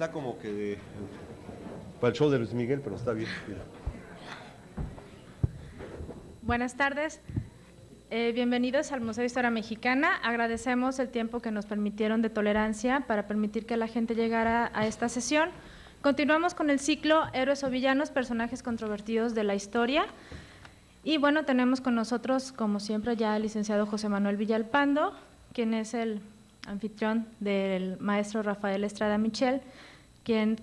Está como que de... para el show de Luis Miguel, pero está bien. Mira. Buenas tardes. Bienvenidos al Museo de Historia Mexicana. Agradecemos el tiempo que nos permitieron de tolerancia para permitir que la gente llegara a esta sesión. Continuamos con el ciclo Héroes o Villanos, personajes controvertidos de la historia. Y bueno, tenemos con nosotros, como siempre, ya el licenciado José Manuel Villalpando, quien es el anfitrión del maestro Rafael Estrada Michel, quien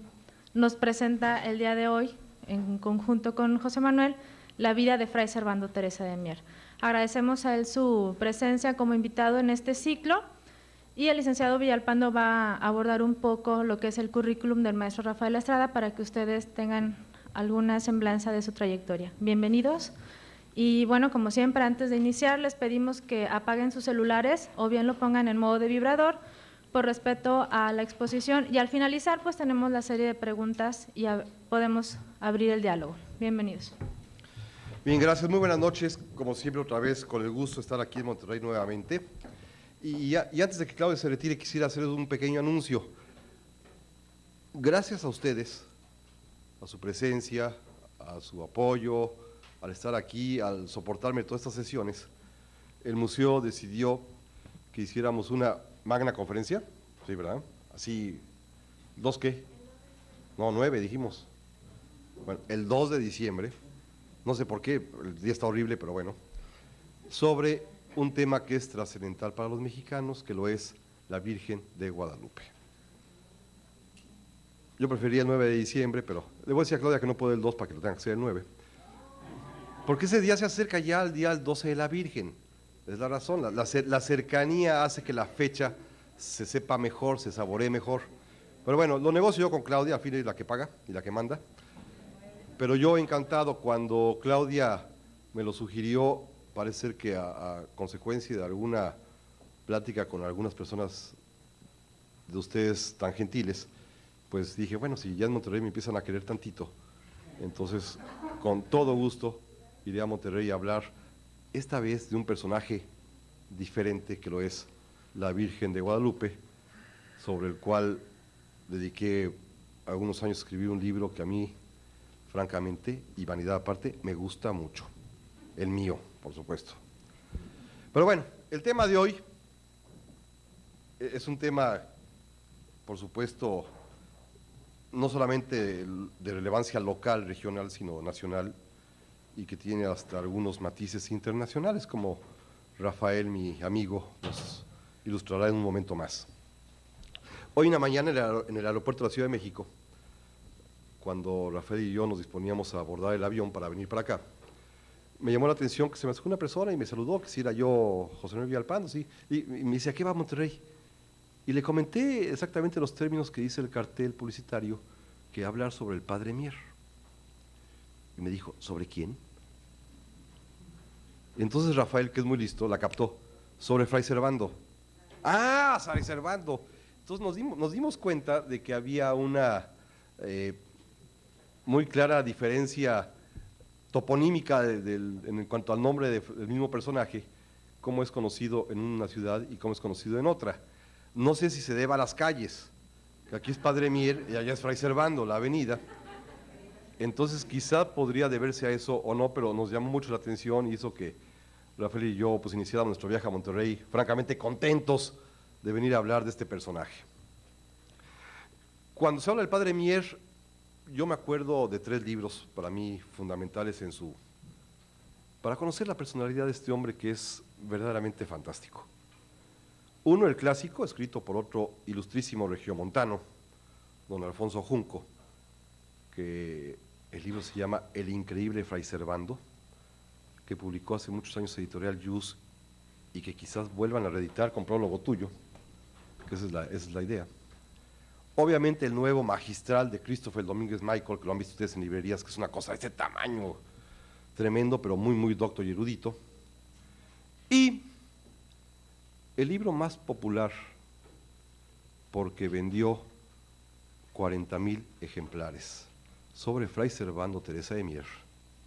nos presenta el día de hoy, en conjunto con José Manuel, la vida de Fray Servando Teresa de Mier. Agradecemos a él su presencia como invitado en este ciclo y el licenciado Villalpando va a abordar un poco lo que es el currículum del maestro Rafael Estrada para que ustedes tengan alguna semblanza de su trayectoria. Bienvenidos y bueno, como siempre, antes de iniciar les pedimos que apaguen sus celulares o bien lo pongan en modo de vibrador por respeto a la exposición y al finalizar pues tenemos la serie de preguntas y podemos abrir el diálogo. Bienvenidos. Bien, gracias. Muy buenas noches. Como siempre, otra vez, con el gusto de estar aquí en Monterrey nuevamente. Y antes de que Claudia se retire, quisiera hacerles un pequeño anuncio. Gracias a ustedes, a su presencia, a su apoyo, al estar aquí, al soportarme todas estas sesiones, el museo decidió que hiciéramos una magna conferencia. Sí, ¿verdad? Así, ¿dos qué? No, 9 dijimos. Bueno, el 2 de diciembre. No sé por qué, el día está horrible, pero bueno, sobre un tema que es trascendental para los mexicanos, que lo es la Virgen de Guadalupe. Yo prefería el 9 de diciembre, pero le voy a decir a Claudia que no puedo el 2 para que lo tenga que hacer el 9. Porque ese día se acerca ya al día 12 de la Virgen, es la razón, la cercanía hace que la fecha se sepa mejor, se saboree mejor. Pero bueno, lo negocio yo con Claudia, al fin es la que paga y la que manda. Pero yo encantado, cuando Claudia me lo sugirió, parece ser que a consecuencia de alguna plática con algunas personas de ustedes tan gentiles, pues dije, bueno, si ya en Monterrey me empiezan a querer tantito, entonces con todo gusto iré a Monterrey a hablar esta vez de un personaje diferente que lo es la Virgen de Guadalupe, sobre el cual dediqué algunos años a escribir un libro que a mí, francamente, y vanidad aparte, me gusta mucho. El mío, por supuesto. Pero bueno, el tema de hoy es un tema, por supuesto, no solamente de relevancia local, regional, sino nacional, y que tiene hasta algunos matices internacionales, como Rafael, mi amigo, nos ilustrará en un momento más. Hoy en la mañana en el aeropuerto de la Ciudad de México, cuando Rafael y yo nos disponíamos a abordar el avión para venir para acá, me llamó la atención que se me acercó una persona y me saludó, que si era yo, José Manuel Villalpando, ¿sí? Y me dice, ¿a qué va Monterrey? Y le comenté exactamente los términos que dice el cartel publicitario, que hablar sobre el padre Mier. Y me dijo, ¿sobre quién? Entonces Rafael, que es muy listo, la captó, sobre Fray Servando. ¡Ah, Fray Servando! Entonces nos dimos cuenta de que había una... muy clara diferencia toponímica en cuanto al nombre del mismo personaje, cómo es conocido en una ciudad y cómo es conocido en otra. No sé si se deba a las calles, que aquí es Padre Mier y allá es Fray Servando, la avenida. Entonces quizá podría deberse a eso o no, pero nos llamó mucho la atención y hizo que Rafael y yo pues iniciáramos nuestro viaje a Monterrey, francamente contentos de venir a hablar de este personaje. Cuando se habla del Padre Mier, yo me acuerdo de 3 libros para mí fundamentales para conocer la personalidad de este hombre que es verdaderamente fantástico. Uno, el clásico, escrito por otro ilustrísimo regiomontano, don Alfonso Junco, que el libro se llama El increíble Fray Servando, que publicó hace muchos años Editorial Yus y que quizás vuelvan a reeditar con prólogo tuyo, que esa es la idea. Obviamente el nuevo magistral de Christopher Domínguez Michael, que lo han visto ustedes en librerías, que es una cosa de ese tamaño tremendo, pero muy, muy docto y erudito. Y el libro más popular, porque vendió 40,000 ejemplares, sobre Fray Servando Teresa de Mier.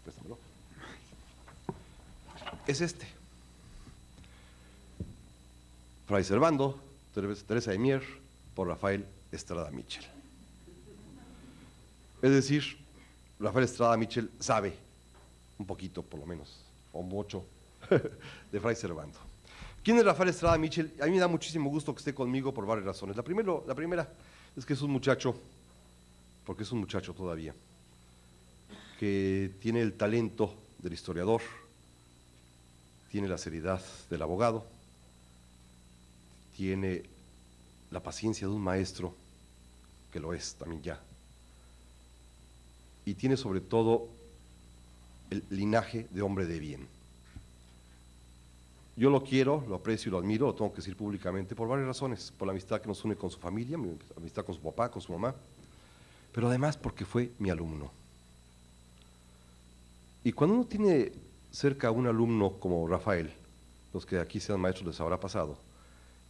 Préstamelo. Es este. Fray Servando Teresa de Mier, por Rafael Estrada Michel. Es decir, Rafael Estrada Michel sabe un poquito, por lo menos, o mucho, de Fray Servando. ¿Quién es Rafael Estrada Michel? A mí me da muchísimo gusto que esté conmigo por varias razones. La primera es que es un muchacho, porque es un muchacho todavía, que tiene el talento del historiador, tiene la seriedad del abogado, tiene la paciencia de un maestro, que lo es también ya, y tiene sobre todo el linaje de hombre de bien. Yo lo quiero, lo aprecio y lo admiro, lo tengo que decir públicamente, por varias razones, por la amistad que nos une con su familia, mi amistad con su papá, con su mamá, pero además porque fue mi alumno. Y cuando uno tiene cerca a un alumno como Rafael, los que aquí sean maestros les habrá pasado,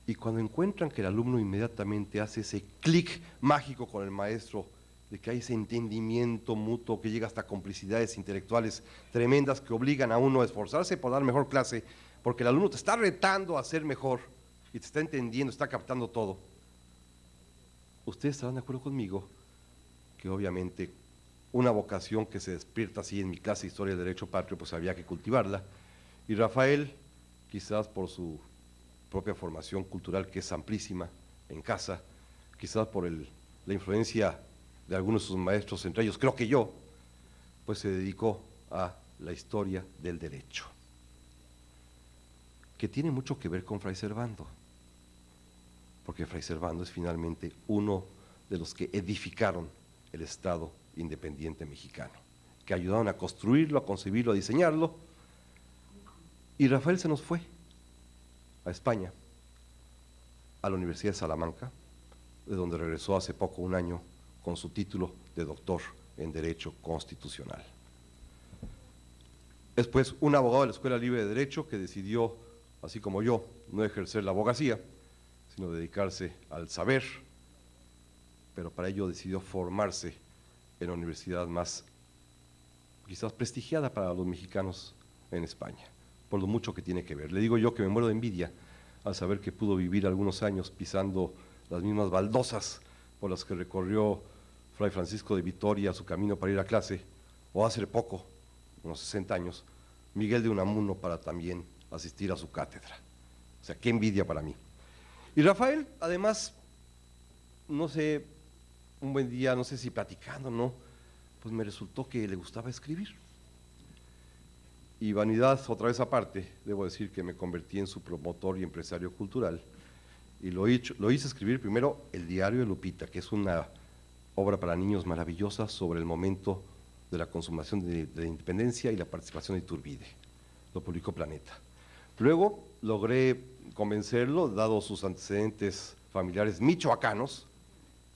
y cuando encuentran que el alumno inmediatamente hace ese clic mágico con el maestro, de que hay ese entendimiento mutuo que llega hasta complicidades intelectuales tremendas que obligan a uno a esforzarse por dar mejor clase, porque el alumno te está retando a ser mejor y te está entendiendo, está captando todo. Ustedes estarán de acuerdo conmigo que obviamente una vocación que se despierta así en mi clase de Historia del Derecho Patrio, pues había que cultivarla. Y Rafael, quizás por su propia formación cultural que es amplísima en casa, quizás por la influencia de algunos de sus maestros, entre ellos creo que yo, pues se dedicó a la historia del derecho, que tiene mucho que ver con Fray Servando, porque Fray Servando es finalmente uno de los que edificaron el Estado independiente mexicano, que ayudaron a construirlo, a concebirlo, a diseñarlo, y Rafael se nos fue a España, a la Universidad de Salamanca, de donde regresó hace poco, un año, con su título de doctor en Derecho Constitucional. Es pues un abogado de la Escuela Libre de Derecho que decidió, así como yo, no ejercer la abogacía, sino dedicarse al saber, pero para ello decidió formarse en la universidad más quizás prestigiada para los mexicanos en España, por lo mucho que tiene que ver. Le digo yo que me muero de envidia al saber que pudo vivir algunos años pisando las mismas baldosas por las que recorrió Fray Francisco de Vitoria su camino para ir a clase, o hace poco, unos 60 años, Miguel de Unamuno para también asistir a su cátedra. O sea, qué envidia para mí. Y Rafael, además, no sé, un buen día, no sé si platicando o no, pues me resultó que le gustaba escribir. Y vanidad, otra vez aparte, debo decir que me convertí en su promotor y empresario cultural, y lo hice escribir primero el diario de Lupita, que es una obra para niños maravillosa sobre el momento de la consumación de la independencia y la participación de Iturbide. Lo publicó Planeta. Luego logré convencerlo, dado sus antecedentes familiares michoacanos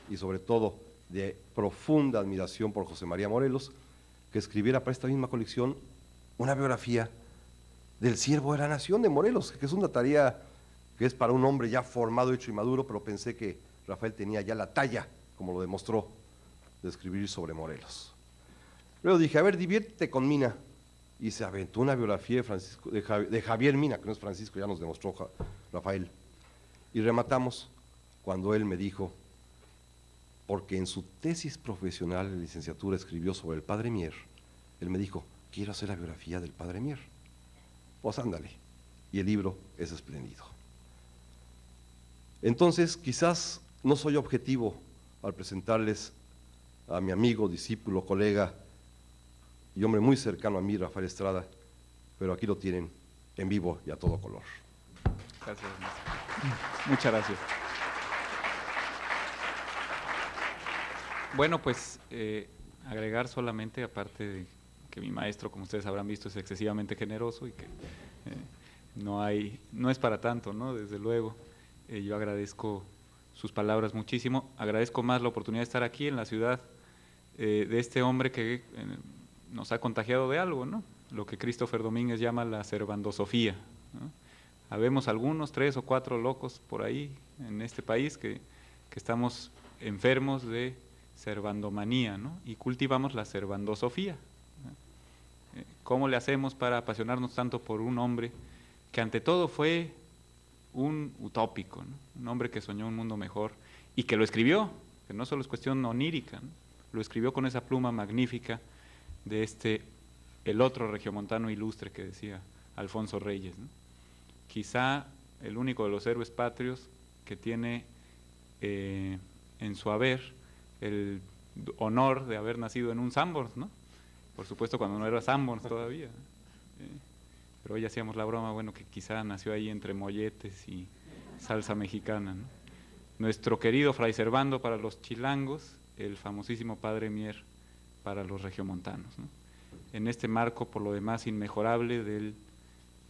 y sobre todo de profunda admiración por José María Morelos, que escribiera para esta misma colección una biografía del siervo de la nación de Morelos, que es una tarea que es para un hombre ya formado, hecho y maduro, pero pensé que Rafael tenía ya la talla, como lo demostró, de escribir sobre Morelos. Luego dije, a ver, diviértete con Mina, y se aventó una biografía de Javier Mina, que no es Francisco, ya nos demostró Rafael. Y rematamos cuando él me dijo, porque en su tesis profesional de licenciatura escribió sobre el Padre Mier, él me dijo, quiero hacer la biografía del Padre Mier. Pues ándale, y el libro es espléndido. Entonces, quizás no soy objetivo al presentarles a mi amigo, discípulo, colega y hombre muy cercano a mí, Rafael Estrada, pero aquí lo tienen en vivo y a todo color. Gracias, maestro. Muchas gracias. Bueno, pues agregar solamente, aparte de que mi maestro, como ustedes habrán visto, es excesivamente generoso y que no es para tanto, ¿no? Desde luego. Yo agradezco sus palabras muchísimo, agradezco más la oportunidad de estar aquí en la ciudad de este hombre que nos ha contagiado de algo, ¿no? Lo que Christopher Domínguez llama la servandosofía, ¿no? Habemos algunos, 3 o 4 locos por ahí en este país que estamos enfermos de servandomanía, ¿no? Y cultivamos la servandosofía, ¿no? ¿Cómo le hacemos para apasionarnos tanto por un hombre que ante todo fue un utópico, ¿no? Un hombre que soñó un mundo mejor y que lo escribió, que no solo es cuestión onírica, ¿no? lo escribió con esa pluma magnífica de el otro regiomontano ilustre que decía Alfonso Reyes, ¿no? Quizá el único de los héroes patrios que tiene en su haber el honor de haber nacido en un Sanborns, ¿no? Por supuesto cuando no era Sanborns todavía, ¿no? Pero hoy hacíamos la broma, bueno, que quizá nació ahí entre molletes y salsa mexicana, ¿no? Nuestro querido Fray Servando para los chilangos, el famosísimo Padre Mier para los regiomontanos, ¿no? En este marco, por lo demás, inmejorable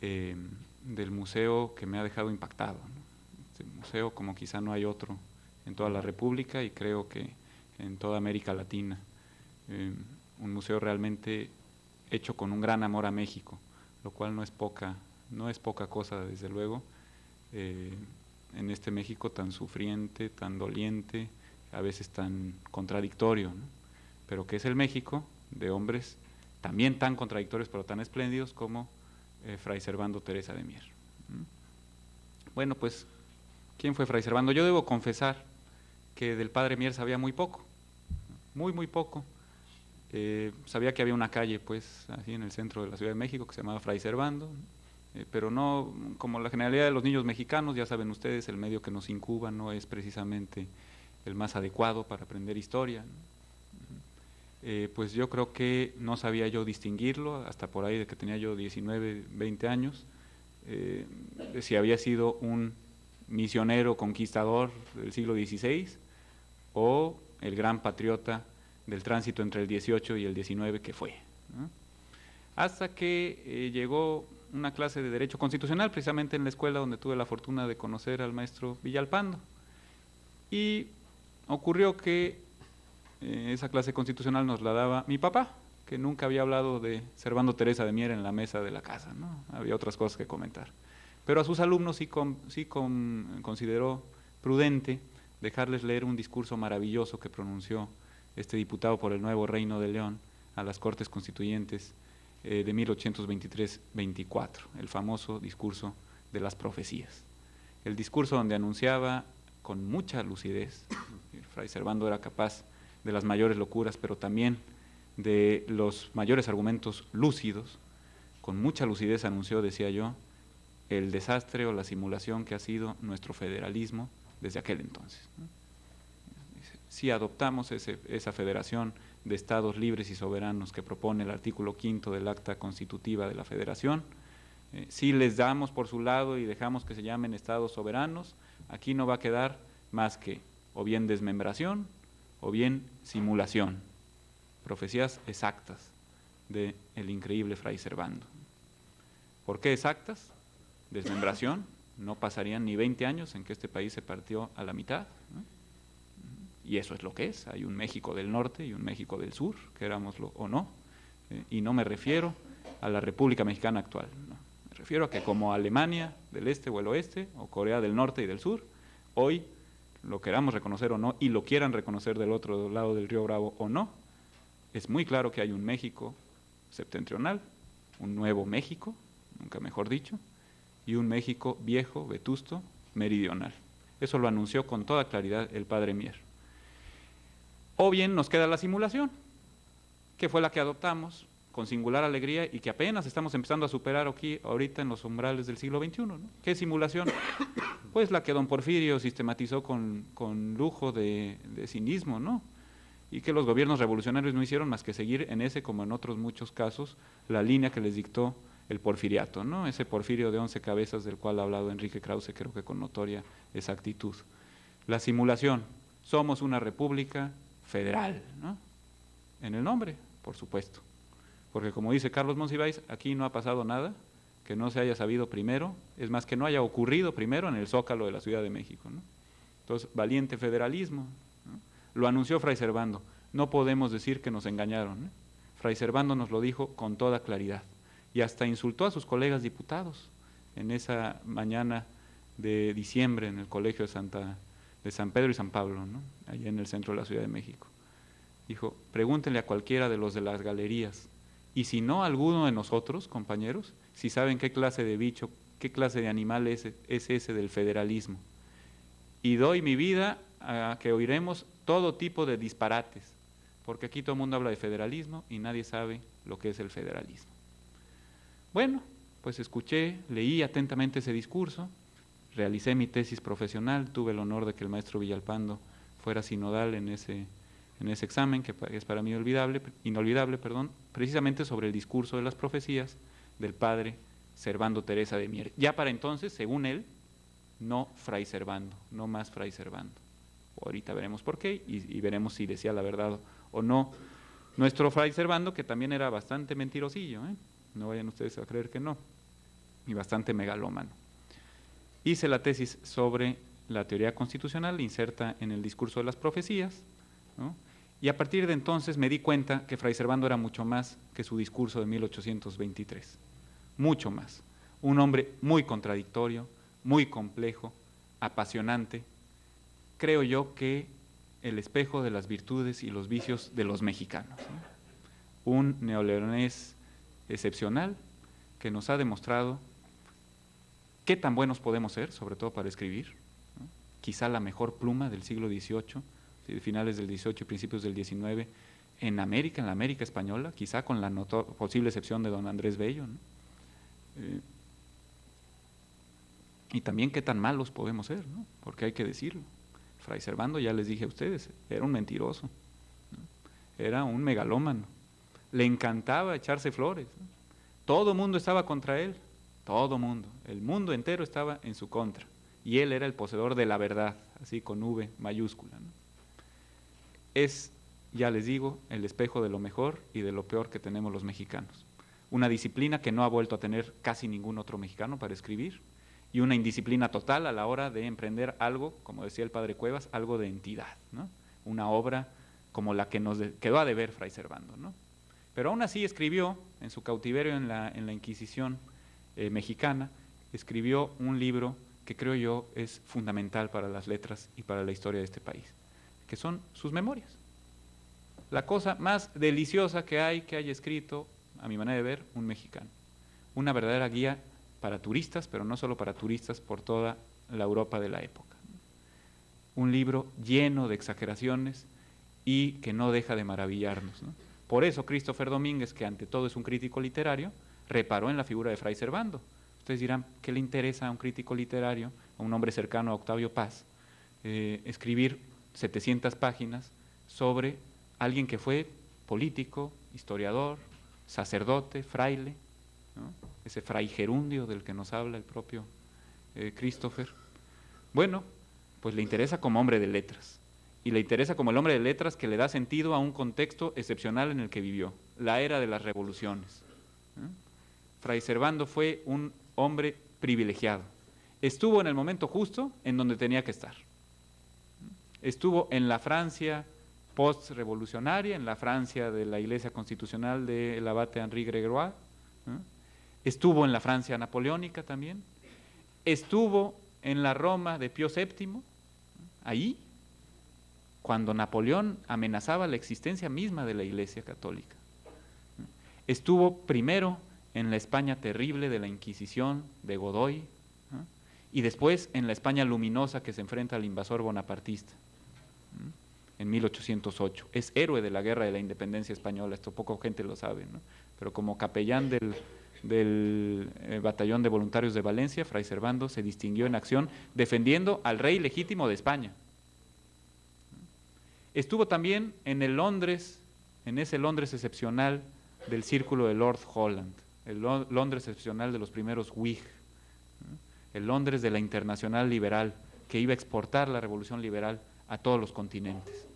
del museo que me ha dejado impactado, ¿no? Este museo como quizá no hay otro en toda la República y creo que en toda América Latina. Un museo realmente hecho con un gran amor a México, lo cual no es poca cosa, desde luego, en este México tan sufriente, tan doliente, a veces tan contradictorio, ¿no? Pero que es el México de hombres también tan contradictorios pero tan espléndidos como Fray Servando Teresa de Mier. ¿Mm? Bueno, pues, ¿quién fue Fray Servando? Yo debo confesar que del Padre Mier sabía muy poco, muy poco. Sabía que había una calle, pues, así en el centro de la Ciudad de México que se llamaba Fray Servando, pero no, como la generalidad de los niños mexicanos, ya saben ustedes, el medio que nos incuba no es precisamente el más adecuado para aprender historia, ¿no? Pues yo creo que no sabía yo distinguirlo, hasta por ahí de que tenía yo 19, 20 años, si había sido un misionero conquistador del siglo XVI o el gran patriota del tránsito entre el XVIII y el XIX que fue, ¿no? Hasta que llegó una clase de Derecho Constitucional, precisamente en la escuela donde tuve la fortuna de conocer al maestro Villalpando, y ocurrió que esa clase constitucional nos la daba mi papá, que nunca había hablado de Servando Teresa de Mier en la mesa de la casa, ¿no? Había otras cosas que comentar, pero a sus alumnos sí consideró prudente dejarles leer un discurso maravilloso que pronunció este diputado por el Nuevo Reino de León a las Cortes Constituyentes de 1823-24, el famoso discurso de las profecías. El discurso donde anunciaba con mucha lucidez, Fray Servando era capaz de las mayores locuras, pero también de los mayores argumentos lúcidos, con mucha lucidez anunció, decía yo, el desastre o la simulación que ha sido nuestro federalismo desde aquel entonces, ¿no? Si adoptamos esa federación de estados libres y soberanos que propone el artículo 5 del Acta Constitutiva de la Federación, si les damos por su lado y dejamos que se llamen estados soberanos, aquí no va a quedar más que o bien desmembración o bien simulación, profecías exactas del increíble Fray Servando. ¿Por qué exactas? Desmembración, no pasarían ni 20 años en que este país se partió a la mitad, ¿no? Y eso es lo que es, hay un México del norte y un México del sur, querámoslo o no, y no me refiero a la República Mexicana actual, no. Me refiero a que como Alemania del este o el oeste, o Corea del norte y del sur, hoy lo queramos reconocer o no, y lo quieran reconocer del otro lado del Río Bravo o no, es muy claro que hay un México septentrional, un nuevo México, nunca mejor dicho, y un México viejo, vetusto, meridional. Eso lo anunció con toda claridad el Padre Mier. O bien nos queda la simulación, que fue la que adoptamos con singular alegría y que apenas estamos empezando a superar aquí ahorita en los umbrales del siglo XXI, ¿no? ¿Qué simulación? Pues la que don Porfirio sistematizó con lujo de cinismo, ¿no? Y que los gobiernos revolucionarios no hicieron más que seguir en ese, como en otros muchos casos, la línea que les dictó el porfiriato, ¿no? Ese Porfirio de 11 cabezas del cual ha hablado Enrique Krause, creo que con notoria exactitud. La simulación, somos una república federal, ¿no? En el nombre, por supuesto, porque como dice Carlos Monsiváis, aquí no ha pasado nada que no se haya sabido primero, es más, que no haya ocurrido primero en el Zócalo de la Ciudad de México, ¿no? Entonces, valiente federalismo, ¿no? Lo anunció Fray Servando, no podemos decir que nos engañaron, ¿no? Fray Servando nos lo dijo con toda claridad y hasta insultó a sus colegas diputados en esa mañana de diciembre en el Colegio de San Pedro y San Pablo, ¿no? Allá en el centro de la Ciudad de México. Dijo, pregúntenle a cualquiera de los de las galerías, y si no, alguno de nosotros, compañeros, si saben qué clase de bicho, qué clase de animal es ese del federalismo. Y doy mi vida a que oiremos todo tipo de disparates, porque aquí todo el mundo habla de federalismo y nadie sabe lo que es el federalismo. Bueno, pues escuché, leí atentamente ese discurso, realicé mi tesis profesional, tuve el honor de que el maestro Villalpando fuera sinodal en ese examen, que es para mí inolvidable, precisamente sobre el discurso de las profecías del padre Servando Teresa de Mier. Ya para entonces, según él, no Fray Servando, no más Fray Servando. Ahorita veremos por qué y veremos si decía la verdad o no nuestro Fray Servando, que también era bastante mentirosillo, ¿eh? No vayan ustedes a creer que no, y bastante megalómano. Hice la tesis sobre la teoría constitucional, inserta en el discurso de las profecías, ¿no? Y a partir de entonces me di cuenta que Fray Servando era mucho más que su discurso de 1823, mucho más. Un hombre muy contradictorio, muy complejo, apasionante. Creo yo que el espejo de las virtudes y los vicios de los mexicanos, ¿no? Un neoleonés excepcional que nos ha demostrado qué tan buenos podemos ser, sobre todo para escribir, ¿no? Quizá la mejor pluma del siglo XVIII, finales del XVIII y principios del XIX, en América, en la América española, quizá con la posible excepción de don Andrés Bello, ¿no? Y también qué tan malos podemos ser, ¿no? Porque hay que decirlo. Fray Servando, ya les dije a ustedes, era un mentiroso, ¿no? Era un megalómano, le encantaba echarse flores, ¿no? Todo el mundo estaba contra él, todo mundo, el mundo entero estaba en su contra, y él era el poseedor de la verdad, así con V mayúscula, ¿no? Es, ya les digo, el espejo de lo mejor y de lo peor que tenemos los mexicanos. Una disciplina que no ha vuelto a tener casi ningún otro mexicano para escribir, y una indisciplina total a la hora de emprender algo, como decía el padre Cuevas, algo de entidad, ¿no? Una obra como la que nos quedó a deber Fray Servando, ¿no? Pero aún así escribió, en su cautiverio en la Inquisición mexicana, escribió un libro que creo yo es fundamental para las letras y para la historia de este país, que son sus memorias. La cosa más deliciosa que hay que haya escrito, a mi manera de ver, un mexicano. Una verdadera guía para turistas, pero no solo para turistas, por toda la Europa de la época. Un libro lleno de exageraciones y que no deja de maravillarnos, ¿no? Por eso Christopher Domínguez, que ante todo es un crítico literario, reparó en la figura de Fray Servando. Ustedes dirán, ¿qué le interesa a un crítico literario, a un hombre cercano a Octavio Paz, escribir 700 páginas sobre alguien que fue político, historiador, sacerdote, fraile, ¿no? Ese fray gerundio del que nos habla el propio Christopher? Bueno, pues le interesa como hombre de letras, y le interesa como el hombre de letras que le da sentido a un contexto excepcional en el que vivió, la era de las revoluciones, ¿no? Fray Servando fue un hombre privilegiado, estuvo en el momento justo en donde tenía que estar. Estuvo en la Francia post-revolucionaria, en la Francia de la Iglesia Constitucional del abate Henri Gregoire, ¿eh? Estuvo en la Francia napoleónica también, estuvo en la Roma de Pío VII, ahí, cuando Napoleón amenazaba la existencia misma de la Iglesia Católica. Estuvo primero en la España terrible de la Inquisición de Godoy, ¿eh? Y después en la España luminosa que se enfrenta al invasor bonapartista, en 1808. Es héroe de la Guerra de la Independencia Española, esto poca gente lo sabe, ¿no? Pero como capellán del batallón de voluntarios de Valencia, Fray Servando se distinguió en acción defendiendo al rey legítimo de España. Estuvo también en el Londres, en ese Londres excepcional del círculo de Lord Holland, el Londres excepcional de los primeros Whig, el Londres de la Internacional Liberal, que iba a exportar la revolución liberal a todos los continentes.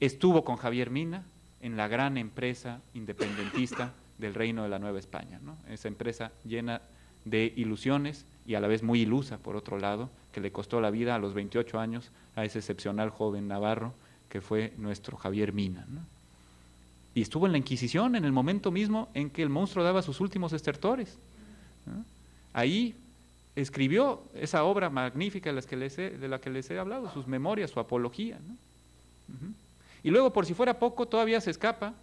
Estuvo con Javier Mina en la gran empresa independentista del Reino de la Nueva España, ¿no? Esa empresa llena de ilusiones y a la vez muy ilusa, por otro lado, que le costó la vida a los 28 años a ese excepcional joven navarro que fue nuestro Javier Mina, ¿no? Y estuvo en la Inquisición en el momento mismo en que el monstruo daba sus últimos estertores, ¿no? Ahí escribió esa obra magnífica de la que les he hablado, sus memorias, su apología, ¿no? Y luego, por si fuera poco, todavía se escapa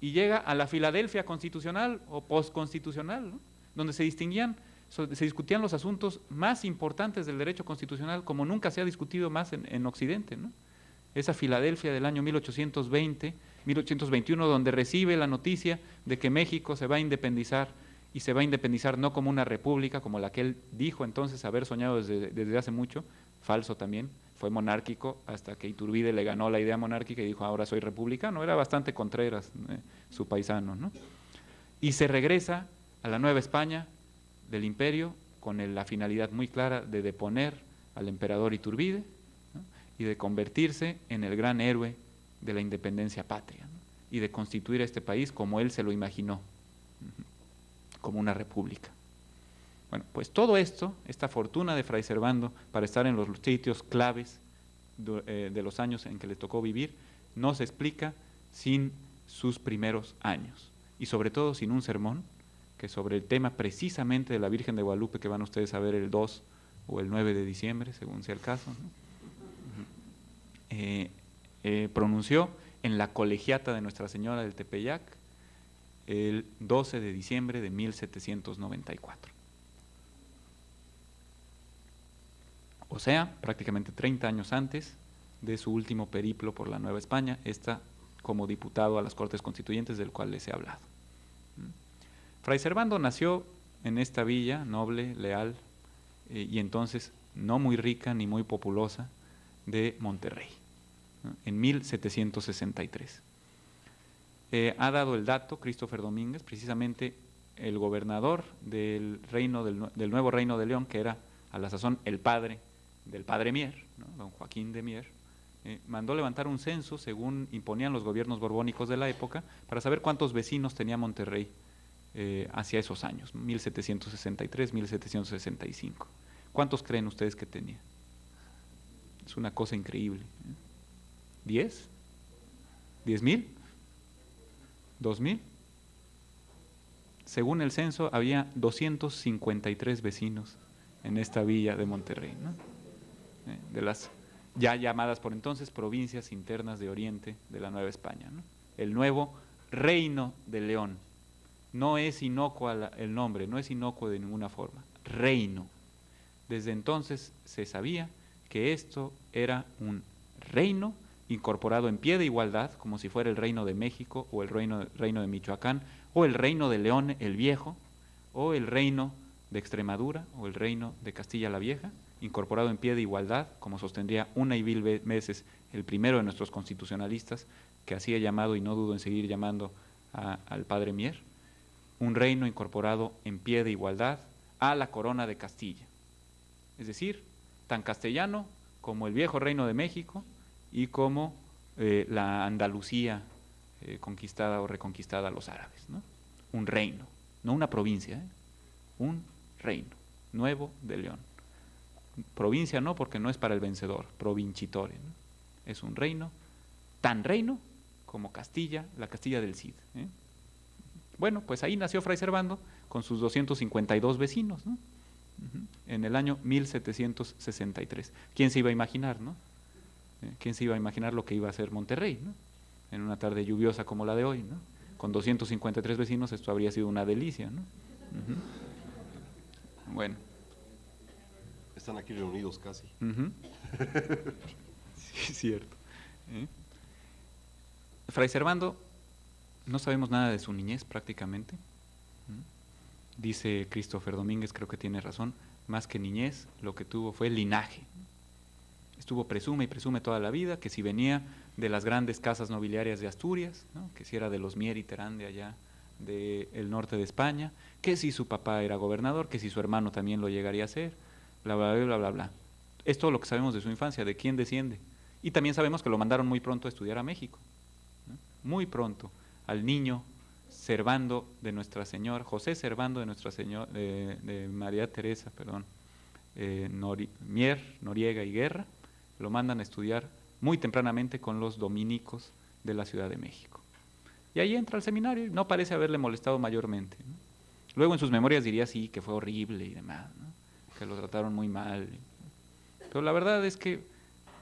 y llega a la Filadelfia constitucional o postconstitucional, ¿no? Donde se discutían los asuntos más importantes del derecho constitucional como nunca se ha discutido más en Occidente, ¿no? esa Filadelfia del año 1820, 1821, donde recibe la noticia de que México se va a independizar, y se va a independizar no como una república, como la que él dijo entonces haber soñado desde hace mucho, falso también, fue monárquico hasta que Iturbide le ganó la idea monárquica y dijo ahora soy republicano, era bastante Contreras, su paisano, ¿no? Y se regresa a la Nueva España del imperio con la finalidad muy clara de deponer al emperador Iturbide, ¿no? Y de convertirse en el gran héroe de la independencia patria, ¿no? Y de constituir a este país como él se lo imaginó, como una república. Bueno, pues todo esto, esta fortuna de Fray Servando para estar en los sitios claves de los años en que le tocó vivir, no se explica sin sus primeros años, y sobre todo sin un sermón, que sobre el tema precisamente de la Virgen de Guadalupe, que van ustedes a ver el 2 o el 9 de diciembre, según sea el caso, ¿no? Pronunció en la colegiata de Nuestra Señora del Tepeyac, el 12 de diciembre de 1794. O sea, prácticamente 30 años antes de su último periplo por la Nueva España, esta como diputado a las Cortes Constituyentes, del cual les he hablado. Fray Servando nació en esta villa, noble, leal, y entonces no muy rica ni muy populosa, de Monterrey, ¿no? En 1763. Ha dado el dato Christopher Domínguez, precisamente el gobernador del nuevo Reino de León, que era a la sazón el padre del padre Mier, ¿no? Don Joaquín de Mier, mandó levantar un censo, según imponían los gobiernos borbónicos de la época, para saber cuántos vecinos tenía Monterrey hacia esos años, 1763, 1765. ¿Cuántos creen ustedes que tenía? Es una cosa increíble. ¿10? ¿10,000? ¿2,000? Según el censo, había 253 vecinos en esta villa de Monterrey, ¿no? De las ya llamadas por entonces provincias internas de Oriente de la Nueva España, ¿no? El nuevo Reino de León. No es inocuo el nombre, no es inocuo de ninguna forma, reino. Desde entonces se sabía que esto era un reino incorporado en pie de igualdad, como si fuera el Reino de México o el reino de Michoacán, o el Reino de León el Viejo, o el Reino de Extremadura, o el Reino de Castilla la Vieja, incorporado en pie de igualdad, como sostendría una y mil veces el primero de nuestros constitucionalistas, que así ha llamado y no dudo en seguir llamando al padre Mier, un reino incorporado en pie de igualdad a la corona de Castilla, es decir, tan castellano como el viejo Reino de México y como la Andalucía conquistada o reconquistada a los árabes, ¿no? Un reino, no una provincia, un reino, nuevo de León. Provincia no, porque no es para el vencedor, provincitore, ¿no? Es un reino, tan reino como Castilla, la Castilla del Cid, ¿eh? Bueno, pues ahí nació Fray Servando con sus 252 vecinos, ¿no? En el año 1763. ¿Quién se iba a imaginar, no? ¿Quién se iba a imaginar lo que iba a hacer Monterrey, ¿no? En una tarde lluviosa como la de hoy, ¿no? Con 253 vecinos esto habría sido una delicia, ¿no? Bueno. Están aquí reunidos casi. Sí, es cierto. Fray Servando, no sabemos nada de su niñez prácticamente. Dice Christopher Domínguez, creo que tiene razón, más que niñez, lo que tuvo fue linaje. Estuvo presume toda la vida, que si venía de las grandes casas nobiliarias de Asturias, ¿no? Que si era de los Mier y Terán de allá del norte de España, que si su papá era gobernador, que si su hermano también lo llegaría a ser, bla, bla, bla, bla, bla. Es todo lo que sabemos de su infancia, de quién desciende. Y también sabemos que lo mandaron muy pronto a estudiar a México, ¿no? Muy pronto. Al niño Servando de Nuestra Señora, José Servando de Nuestra Señora, de María Teresa, perdón, Mier, Noriega y Guerra, lo mandan a estudiar muy tempranamente con los dominicos de la Ciudad de México. Y ahí entra al seminario y no parece haberle molestado mayormente, ¿no? Luego en sus memorias diría sí, que fue horrible y demás, ¿no? Que lo trataron muy mal. Pero la verdad es que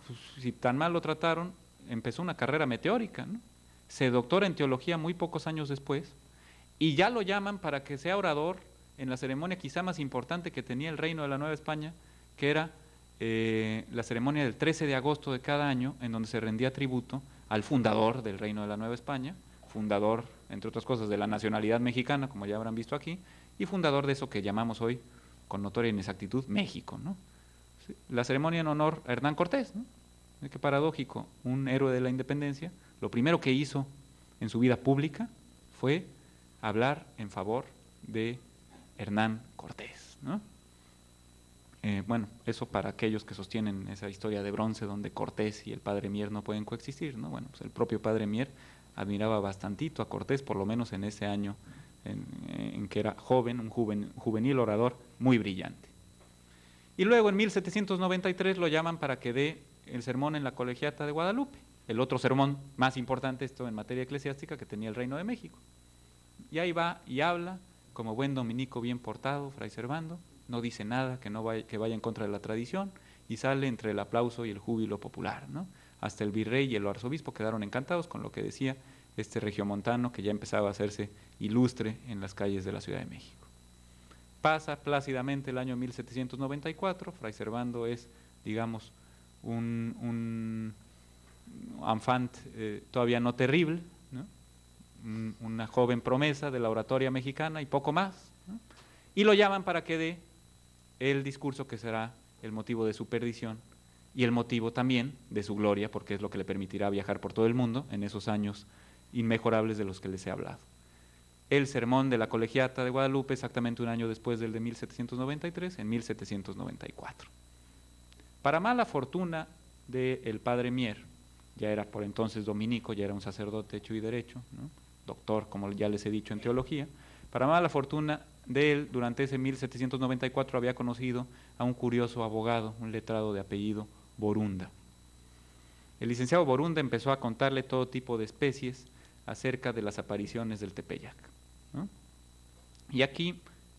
pues, si tan mal lo trataron, empezó una carrera meteórica, ¿no? Se doctora en teología muy pocos años después y ya lo llaman para que sea orador en la ceremonia quizá más importante que tenía el reino de la Nueva España, que era la ceremonia del 13 de agosto de cada año, en donde se rendía tributo al fundador del Reino de la Nueva España, fundador, entre otras cosas, de la nacionalidad mexicana, como ya habrán visto aquí, y fundador de eso que llamamos hoy, con notoria inexactitud, México, ¿no? La ceremonia en honor a Hernán Cortés, ¿no? Qué paradójico, un héroe de la independencia, lo primero que hizo en su vida pública fue hablar en favor de Hernán Cortés, ¿no? Bueno, eso para aquellos que sostienen esa historia de bronce donde Cortés y el padre Mier no pueden coexistir, ¿no? Bueno, pues el propio padre Mier admiraba bastantito a Cortés, por lo menos en ese año en que era joven, un juvenil orador muy brillante. Y luego en 1793 lo llaman para que dé el sermón en la Colegiata de Guadalupe, el otro sermón más importante esto en materia eclesiástica que tenía el Reino de México. Y ahí va y habla, como buen dominico bien portado, Fray Servando, no dice nada que vaya en contra de la tradición y sale entre el aplauso y el júbilo popular, ¿no? Hasta el virrey y el arzobispo quedaron encantados con lo que decía este regiomontano que ya empezaba a hacerse ilustre en las calles de la Ciudad de México. Pasa plácidamente el año 1794, Fray Servando es, digamos, un enfant todavía no terrible, ¿no? Una joven promesa de la oratoria mexicana y poco más, ¿no? Y lo llaman para que dé el discurso que será el motivo de su perdición y el motivo también de su gloria, porque es lo que le permitirá viajar por todo el mundo en esos años inmejorables de los que les he hablado. El sermón de la Colegiata de Guadalupe, exactamente un año después del de 1793, en 1794. Para mala fortuna del padre Mier, ya era por entonces dominico, ya era un sacerdote hecho y derecho, ¿no? Doctor, como ya les he dicho, en teología. Para mala fortuna de él, durante ese 1794 había conocido a un curioso abogado, un letrado de apellido Borunda. El licenciado Borunda empezó a contarle todo tipo de especies acerca de las apariciones del Tepeyac, ¿no? Y aquí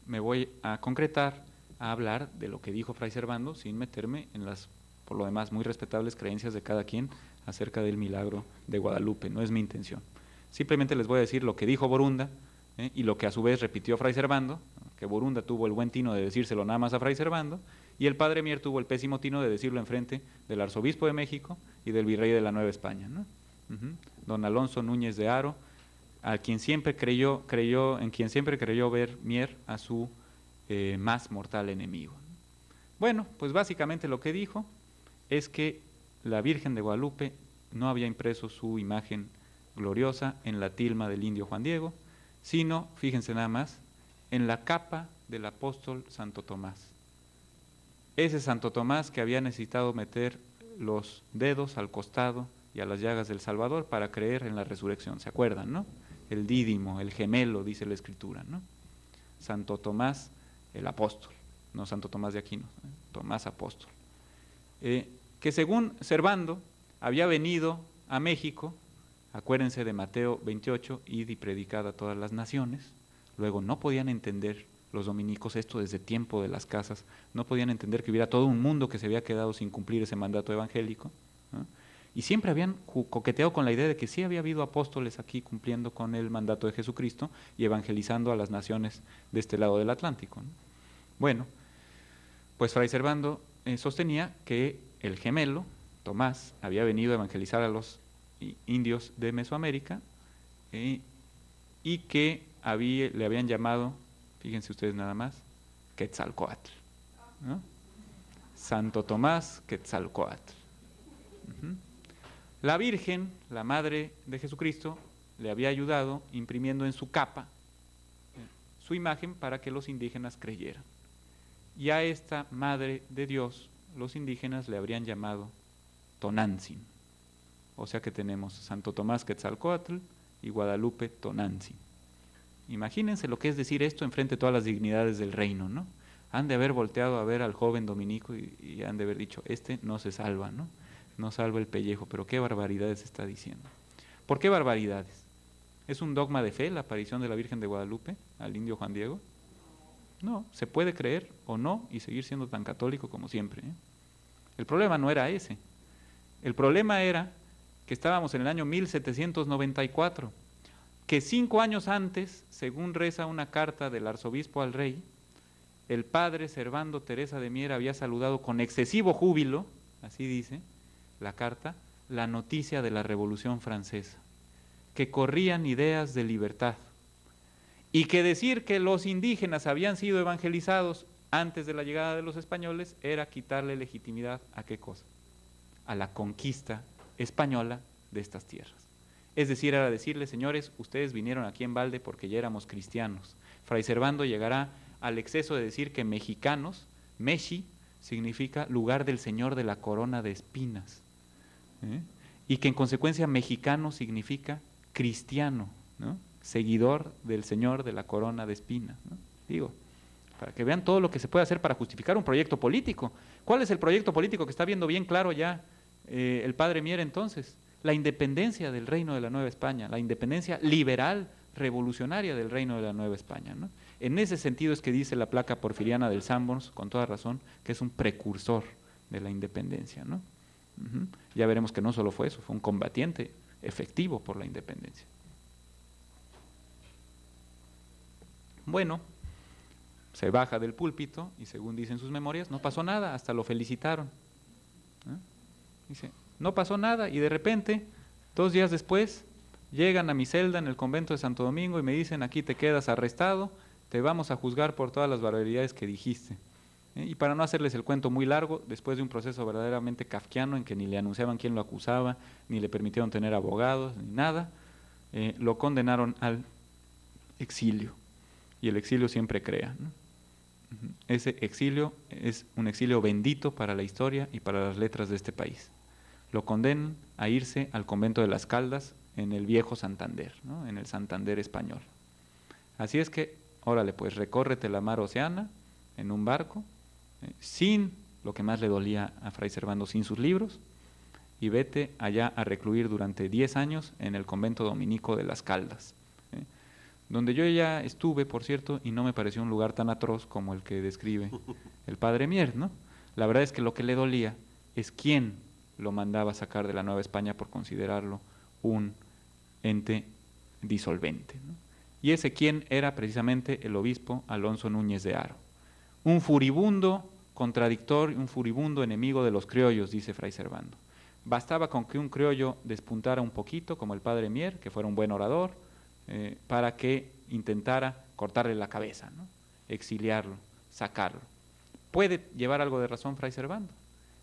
me voy a concretar, a hablar de lo que dijo Fray Servando, sin meterme en las, por lo demás, muy respetables creencias de cada quien acerca del milagro de Guadalupe, no es mi intención. Simplemente les voy a decir lo que dijo Borunda, y lo que a su vez repitió Fray Servando, que Borunda tuvo el buen tino de decírselo nada más a Fray Servando, y el padre Mier tuvo el pésimo tino de decirlo enfrente del arzobispo de México y del virrey de la Nueva España, ¿no? Don Alonso Núñez de Haro, a quien siempre creyó ver Mier a su más mortal enemigo. Bueno, pues básicamente lo que dijo es que la Virgen de Guadalupe no había impreso su imagen gloriosa en la tilma del indio Juan Diego, sino, fíjense nada más, en la capa del apóstol Santo Tomás. Ese Santo Tomás que había necesitado meter los dedos al costado y a las llagas del Salvador para creer en la resurrección, ¿se acuerdan, no? El dídimo, el gemelo, dice la Escritura, ¿no? Santo Tomás, el apóstol, no Santo Tomás de Aquino, Tomás apóstol. Que según Servando, había venido a México, acuérdense de Mateo 28, id y predicad a todas las naciones. Luego no podían entender los dominicos esto desde tiempo de las casas, no podían entender que hubiera todo un mundo que se había quedado sin cumplir ese mandato evangélico, ¿no? Y siempre habían coqueteado con la idea de que sí había habido apóstoles aquí cumpliendo con el mandato de Jesucristo y evangelizando a las naciones de este lado del Atlántico, ¿no? Bueno, pues Fray Servando sostenía que el gemelo, Tomás, había venido a evangelizar a los indios de Mesoamérica y que le habían llamado, fíjense ustedes nada más, Quetzalcóatl, ¿no? Santo Tomás Quetzalcóatl. La Virgen, la Madre de Jesucristo, le había ayudado imprimiendo en su capa su imagen para que los indígenas creyeran. Y a esta Madre de Dios, los indígenas le habrían llamado Tonantzin. O sea que tenemos Santo Tomás Quetzalcóatl y Guadalupe Tonantzin. Imagínense lo que es decir esto enfrente de todas las dignidades del reino, ¿no? Han de haber volteado a ver al joven dominico y han de haber dicho, este no se salva, ¿no? No salva el pellejo, pero qué barbaridades está diciendo. ¿Por qué barbaridades? ¿Es un dogma de fe la aparición de la Virgen de Guadalupe al indio Juan Diego? No, se puede creer o no y seguir siendo tan católico como siempre, ¿eh? El problema no era ese. El problema era que estábamos en el año 1794, que 5 años antes, según reza una carta del arzobispo al rey, el padre Servando Teresa de Mier había saludado con excesivo júbilo, así dice la carta, la noticia de la Revolución Francesa, que corrían ideas de libertad, y que decir que los indígenas habían sido evangelizados antes de la llegada de los españoles era quitarle legitimidad a ¿qué cosa? A la conquista española de estas tierras. Es decir, era decirles, señores, ustedes vinieron aquí en balde porque ya éramos cristianos. Fray Servando llegará al exceso de decir que mexicanos, mechi, significa lugar del señor de la corona de espinas, ¿eh? Y que en consecuencia mexicano significa cristiano, ¿no? Seguidor del señor de la corona de espinas, ¿no? Digo, para que vean todo lo que se puede hacer para justificar un proyecto político. ¿Cuál es el proyecto político que está viendo bien claro ya el padre Mier entonces? La independencia del reino de la Nueva España, la independencia liberal, revolucionaria del reino de la Nueva España, ¿no? En ese sentido es que dice la placa porfiriana del Sanborns, con toda razón, que es un precursor de la independencia, ¿no? Uh-huh. Ya veremos que no solo fue eso, fue un combatiente efectivo por la independencia. Bueno, se baja del púlpito y según dicen sus memorias, no pasó nada, hasta lo felicitaron, ¿no? Dice, no pasó nada y de repente, 2 días después, llegan a mi celda en el convento de Santo Domingo y me dicen, aquí te quedas arrestado, te vamos a juzgar por todas las barbaridades que dijiste. Y para no hacerles el cuento muy largo, después de un proceso verdaderamente kafkiano en que ni le anunciaban quién lo acusaba, ni le permitieron tener abogados, ni nada, lo condenaron al exilio. Y el exilio siempre crea, ¿no? Ese exilio es un exilio bendito para la historia y para las letras de este país. Lo condenan a irse al convento de Las Caldas, en el viejo Santander, ¿no? En el Santander español. Así es que, órale pues, recórrete la mar Oceana en un barco, sin lo que más le dolía a Fray Servando, sin sus libros, y vete allá a recluir durante 10 años en el convento dominico de Las Caldas, donde yo ya estuve, por cierto, y no me pareció un lugar tan atroz como el que describe el padre Mier, ¿no? La verdad es que lo que le dolía es quién lo mandaba a sacar de la Nueva España por considerarlo un ente disolvente, ¿no? Y ese quien era precisamente el obispo Alonso Núñez de Haro, un furibundo contradictor, un furibundo enemigo de los criollos, dice Fray Servando. Bastaba con que un criollo despuntara un poquito, como el padre Mier, que fuera un buen orador, para que intentara cortarle la cabeza, ¿no? Exiliarlo, sacarlo. Puede llevar algo de razón Fray Servando.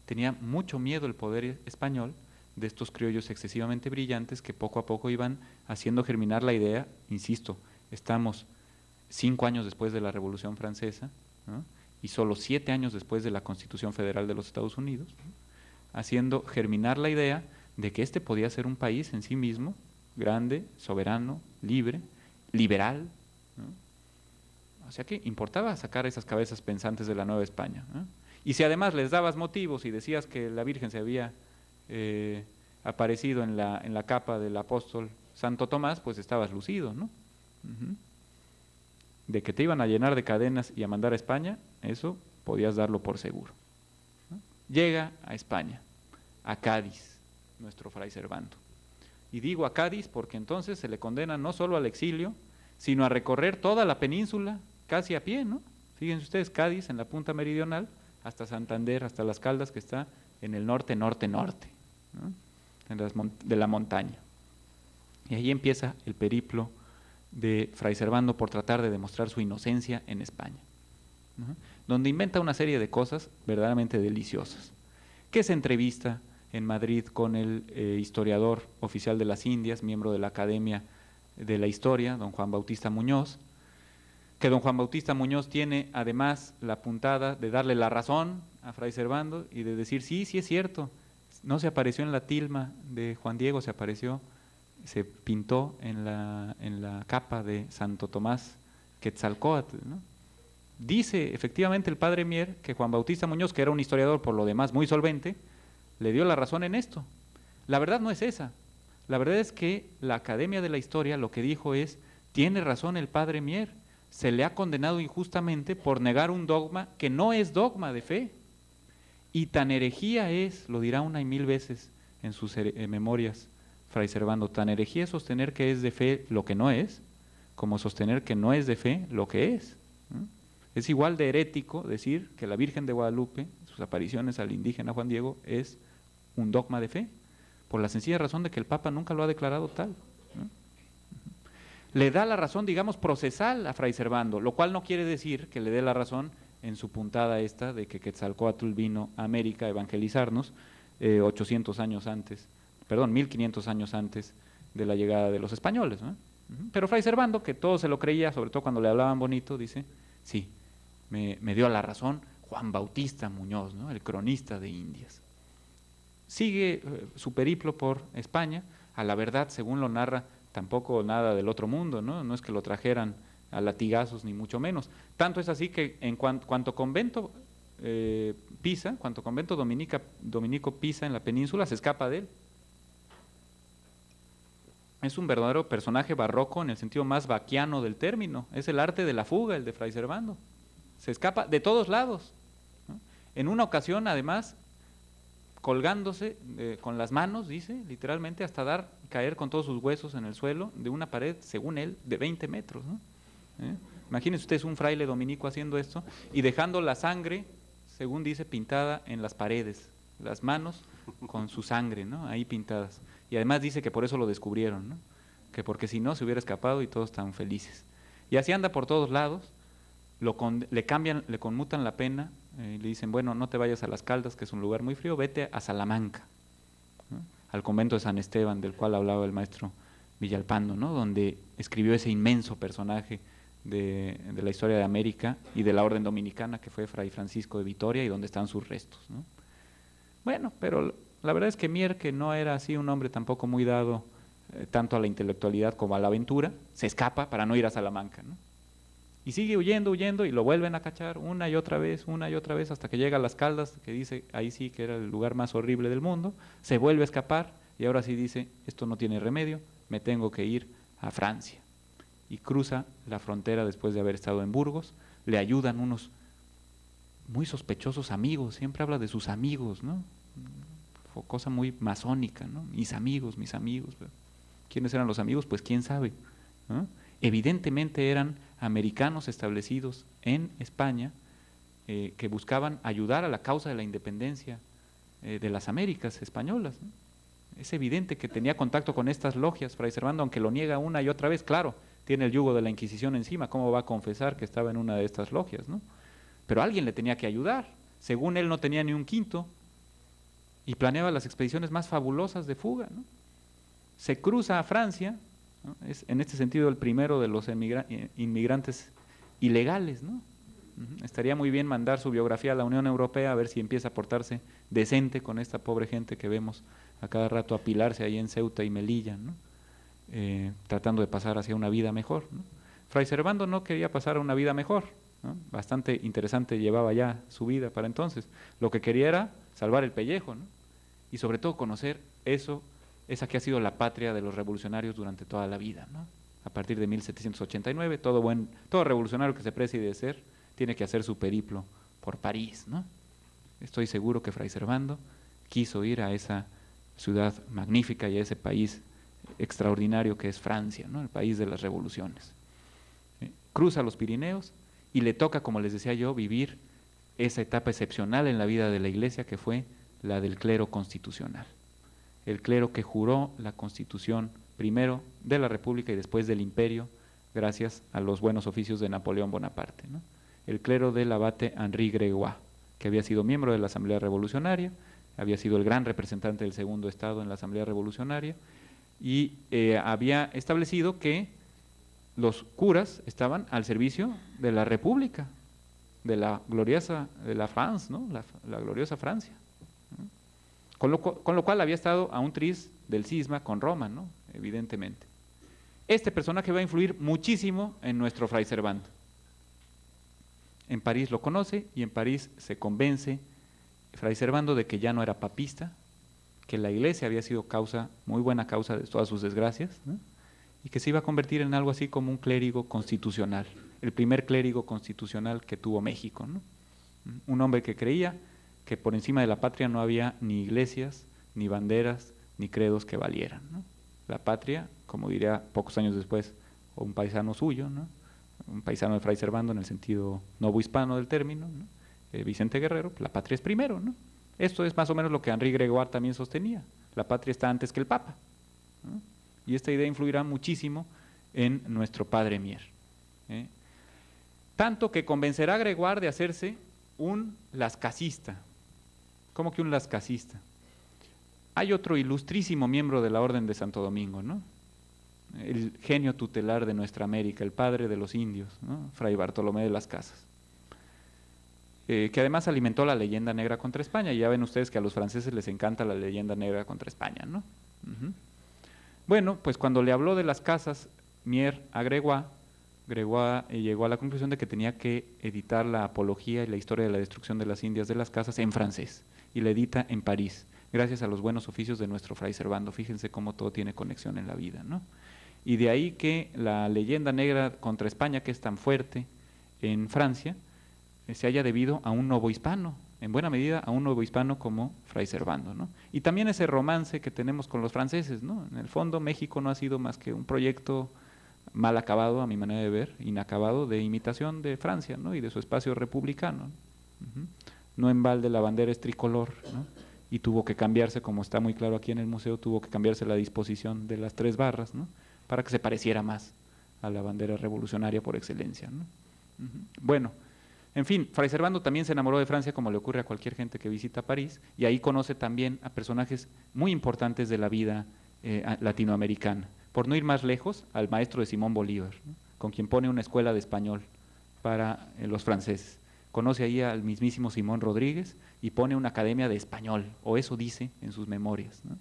Tenía mucho miedo el poder español de estos criollos excesivamente brillantes que poco a poco iban haciendo germinar la idea, insisto, estamos 5 años después de la Revolución Francesa, ¿no? Y solo 7 años después de la Constitución Federal de los Estados Unidos, ¿no? Haciendo germinar la idea de que este podía ser un país en sí mismo, grande, soberano, libre, liberal, ¿no? O sea que importaba sacar esas cabezas pensantes de la Nueva España, ¿no? Y si además les dabas motivos y decías que la Virgen se había aparecido en la capa del apóstol Santo Tomás, pues estabas lucido, ¿no? Uh-huh. De que te iban a llenar de cadenas y a mandar a España, eso podías darlo por seguro, ¿no? Llega a España, a Cádiz, nuestro Fray Servando. Y digo a Cádiz porque entonces se le condena no solo al exilio, sino a recorrer toda la península, casi a pie, ¿no? Fíjense ustedes, Cádiz en la punta meridional, hasta Santander, hasta Las Caldas, que está en el norte, norte, norte, ¿no? De la montaña. Y ahí empieza el periplo de Fray Servando por tratar de demostrar su inocencia en España, ¿no? Donde inventa una serie de cosas verdaderamente deliciosas, que se entrevista en Madrid con el historiador oficial de las Indias, miembro de la Academia de la Historia, don Juan Bautista Muñoz, que don Juan Bautista Muñoz tiene además la puntada de darle la razón a Fray Servando y de decir, sí, sí es cierto, no se apareció en la tilma de Juan Diego, se apareció, se pintó en la capa de Santo Tomás Quetzalcóatl, ¿no? Dice efectivamente el padre Mier que Juan Bautista Muñoz, que era un historiador por lo demás muy solvente, le dio la razón en esto. La verdad no es esa, la verdad es que la Academia de la Historia lo que dijo es, tiene razón el padre Mier, se le ha condenado injustamente por negar un dogma que no es dogma de fe. Y tan herejía es, lo dirá 1,000 veces en sus memorias Fray Servando, tan herejía es sostener que es de fe lo que no es, como sostener que no es de fe lo que es, ¿no? Es igual de herético decir que la Virgen de Guadalupe, sus apariciones al indígena Juan Diego, es un dogma de fe, por la sencilla razón de que el Papa nunca lo ha declarado tal, ¿no? Le da la razón, digamos, procesal a Fray Servando, lo cual no quiere decir que le dé la razón en su puntada esta de que Quetzalcóatl vino a América a evangelizarnos 800 años antes, perdón, 1500 años antes de la llegada de los españoles, ¿no? Pero Fray Servando, que todo se lo creía, sobre todo cuando le hablaban bonito, dice, sí, me dio la razón Juan Bautista Muñoz, ¿no?, el cronista de Indias. Sigue su periplo por España, a la verdad, según lo narra, tampoco nada del otro mundo, ¿no? No es que lo trajeran a latigazos, ni mucho menos. Tanto es así que en cuanto convento Pisa, cuanto convento dominico Pisa en la península, se escapa de él. Es un verdadero personaje barroco en el sentido más baquiano del término, es el arte de la fuga, el de Fray Servando. Se escapa de todos lados, ¿no? En una ocasión, además, colgándose con las manos, dice, literalmente hasta caer con todos sus huesos en el suelo de una pared, según él, de 20 metros, ¿no? Imagínense ustedes un fraile dominico haciendo esto y dejando la sangre, según dice, pintada en las paredes, las manos con su sangre, ¿no?, ahí pintadas. Y además dice que por eso lo descubrieron, ¿no?, que porque si no se hubiera escapado y todos tan felices. Y así anda por todos lados, le conmutan la pena, le dicen, bueno, no te vayas a Las Caldas, que es un lugar muy frío, vete a Salamanca, ¿no?, al convento de San Esteban, del cual hablaba el maestro Villalpando, ¿no?, donde escribió ese inmenso personaje de la historia de América y de la orden dominicana, que fue Fray Francisco de Vitoria, y donde están sus restos, ¿no? Bueno, pero la verdad es que Mierque no era así un hombre tampoco muy dado tanto a la intelectualidad como a la aventura, se escapa para no ir a Salamanca, ¿no?, y sigue huyendo, y lo vuelven a cachar una y otra vez, hasta que llega a Las Caldas, que dice, ahí sí que era el lugar más horrible del mundo, se vuelve a escapar, y ahora sí dice, esto no tiene remedio, me tengo que ir a Francia, y cruza la frontera después de haber estado en Burgos, le ayudan unos muy sospechosos amigos, siempre habla de sus amigos, ¿no?, cosa muy masónica, ¿no?, mis amigos, ¿quiénes eran los amigos? Pues quién sabe, ¿no? Evidentemente eran americanos establecidos en España que buscaban ayudar a la causa de la independencia de las Américas españolas, ¿no? Es evidente que tenía contacto con estas logias Fray Servando, aunque lo niega una y otra vez, claro, tiene el yugo de la Inquisición encima, ¿cómo va a confesar que estaba en una de estas logias, ¿no? Pero alguien le tenía que ayudar, según él no tenía ni un quinto, y planeaba las expediciones más fabulosas de fuga, ¿no? Se cruza a Francia, ¿no?, es en este sentido el primero de los inmigrantes ilegales, ¿no? Estaría muy bien mandar su biografía a la Unión Europea, a ver si empieza a portarse decente con esta pobre gente que vemos a cada rato apilarse ahí en Ceuta y Melilla, ¿no?, tratando de pasar hacia una vida mejor, ¿no? Fray Servando no quería pasar a una vida mejor, ¿no?, bastante interesante llevaba ya su vida para entonces, lo que quería era salvar el pellejo, ¿no?, y sobre todo conocer esa que ha sido la patria de los revolucionarios durante toda la vida, ¿no? A partir de 1789, todo revolucionario que se precie de ser, tiene que hacer su periplo por París, ¿no? Estoy seguro que Fray Servando quiso ir a esa ciudad magnífica y a ese país extraordinario que es Francia, ¿no?, el país de las revoluciones. Cruza los Pirineos y le toca, como les decía yo, vivir esa etapa excepcional en la vida de la Iglesia que fue la del clero constitucional, el clero que juró la Constitución primero de la República y después del Imperio, gracias a los buenos oficios de Napoleón Bonaparte, ¿no?, el clero del abate Henri Gregoire, que había sido miembro de la Asamblea Revolucionaria, había sido el gran representante del Segundo Estado en la Asamblea Revolucionaria y había establecido que los curas estaban al servicio de la República, de la gloriosa de la France, ¿no?, la gloriosa Francia, ¿no? Con lo cual había estado a un tris del cisma con Roma, ¿no?, evidentemente. Este personaje va a influir muchísimo en nuestro Fray Servando. En París lo conoce y en París se convence Fray Servando de que ya no era papista, que la Iglesia había sido muy buena causa de todas sus desgracias, ¿no?, y que se iba a convertir en algo así como un clérigo constitucional, el primer clérigo constitucional que tuvo México, ¿no?, un hombre que creía que por encima de la patria no había ni iglesias, ni banderas, ni credos que valieran, ¿no?, la patria, como diría pocos años después, un paisano suyo, ¿no?, un paisano de Fray Servando en el sentido novohispano del término, ¿no? Vicente Guerrero, la patria es primero, ¿no? Esto es más o menos lo que Henri Grégoire también sostenía, la patria está antes que el Papa, ¿no? Y esta idea influirá muchísimo en nuestro padre Mier, ¿eh? Tanto que convencerá a Grégoire de hacerse un lascasista. ¿Cómo que un lascasista? Hay otro ilustrísimo miembro de la Orden de Santo Domingo, ¿no? El genio tutelar de nuestra América, el padre de los indios, ¿no? Fray Bartolomé de las Casas, que además alimentó la leyenda negra contra España, y ya ven ustedes que a los franceses les encanta la leyenda negra contra España, ¿no? Bueno, pues cuando le habló de las casas Mier a Grégoire, Grégoire llegó a la conclusión de que tenía que editar la apología y la historia de la destrucción de las Indias de las Casas en francés, y la edita en París, gracias a los buenos oficios de nuestro Fray Servando. Fíjense cómo todo tiene conexión en la vida, ¿no? Y de ahí que la leyenda negra contra España, que es tan fuerte en Francia, se haya debido a un novohispano, en buena medida a un novohispano como Fray Servando, ¿no? Y también ese romance que tenemos con los franceses, ¿no? En el fondo, México no ha sido más que un proyecto mal acabado, a mi manera de ver, inacabado, de imitación de Francia, ¿no? Y de su espacio republicano. No en balde la bandera es tricolor, ¿no? Y tuvo que cambiarse, como está muy claro aquí en el museo, tuvo que cambiarse la disposición de las tres barras, ¿no? Para que se pareciera más a la bandera revolucionaria por excelencia, ¿no? Bueno, en fin, Fray Servando también se enamoró de Francia, como le ocurre a cualquier gente que visita París, y ahí conoce también a personajes muy importantes de la vida latinoamericana. Por no ir más lejos, al maestro de Simón Bolívar, ¿no? Con quien pone una escuela de español para los franceses. Conoce ahí al mismísimo Simón Rodríguez y pone una academia de español, o eso dice en sus memorias, ¿no?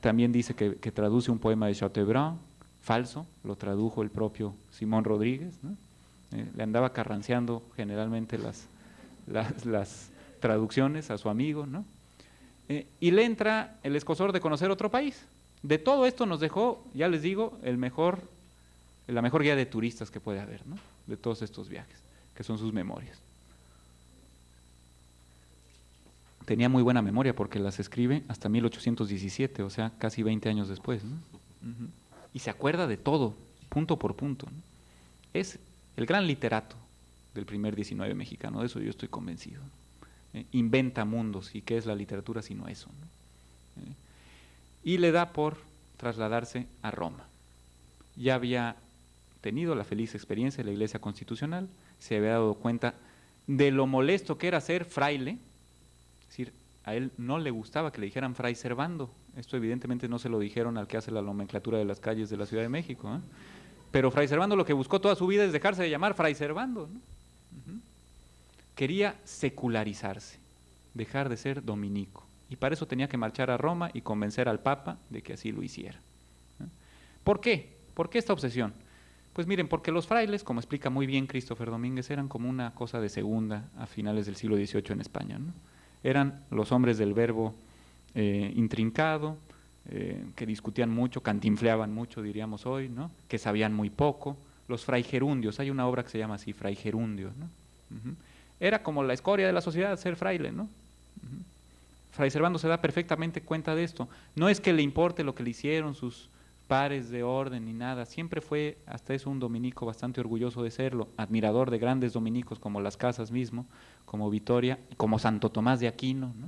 También dice que traduce un poema de Chateaubriand, falso, lo tradujo el propio Simón Rodríguez, ¿no? Le andaba carranceando generalmente las traducciones a su amigo, ¿no? Y le entra el escozor de conocer otro país. De todo esto nos dejó, ya les digo, la mejor guía de turistas que puede haber, ¿no? De todos estos viajes, que son sus memorias. Tenía muy buena memoria porque las escribe hasta 1817, o sea, casi 20 años después, ¿no? Y se acuerda de todo, punto por punto, ¿no? Es el gran literato del primer 19 mexicano, de eso yo estoy convencido, ¿no? Inventa mundos, ¿y qué es la literatura sino eso, ¿no? Y le da por trasladarse a Roma. Ya había tenido la feliz experiencia de la Iglesia Constitucional, se había dado cuenta de lo molesto que era ser fraile. Es decir, a él no le gustaba que le dijeran Fray Servando. Esto evidentemente no se lo dijeron al que hace la nomenclatura de las calles de la Ciudad de México, ¿eh? Pero Fray Servando lo que buscó toda su vida es dejarse de llamar Fray Servando, ¿no? Quería secularizarse, dejar de ser dominico, y para eso tenía que marchar a Roma y convencer al Papa de que así lo hiciera. ¿Por qué? ¿Por qué esta obsesión? Pues miren, porque los frailes, como explica muy bien Christopher Domínguez, eran como una cosa de segunda a finales del siglo XVIII en España, ¿no? Eran los hombres del verbo intrincado, que discutían mucho, cantinfleaban mucho, diríamos hoy, ¿no? Que sabían muy poco, los fraigerundios. Hay una obra que se llama así, Fraigerundios, ¿no? Era como la escoria de la sociedad ser fraile, ¿no? Fray Servando se da perfectamente cuenta de esto. No es que le importe lo que le hicieron sus pares de orden ni nada, siempre fue hasta eso un dominico bastante orgulloso de serlo, admirador de grandes dominicos como las Casas mismo, como Vitoria, como Santo Tomás de Aquino, ¿no?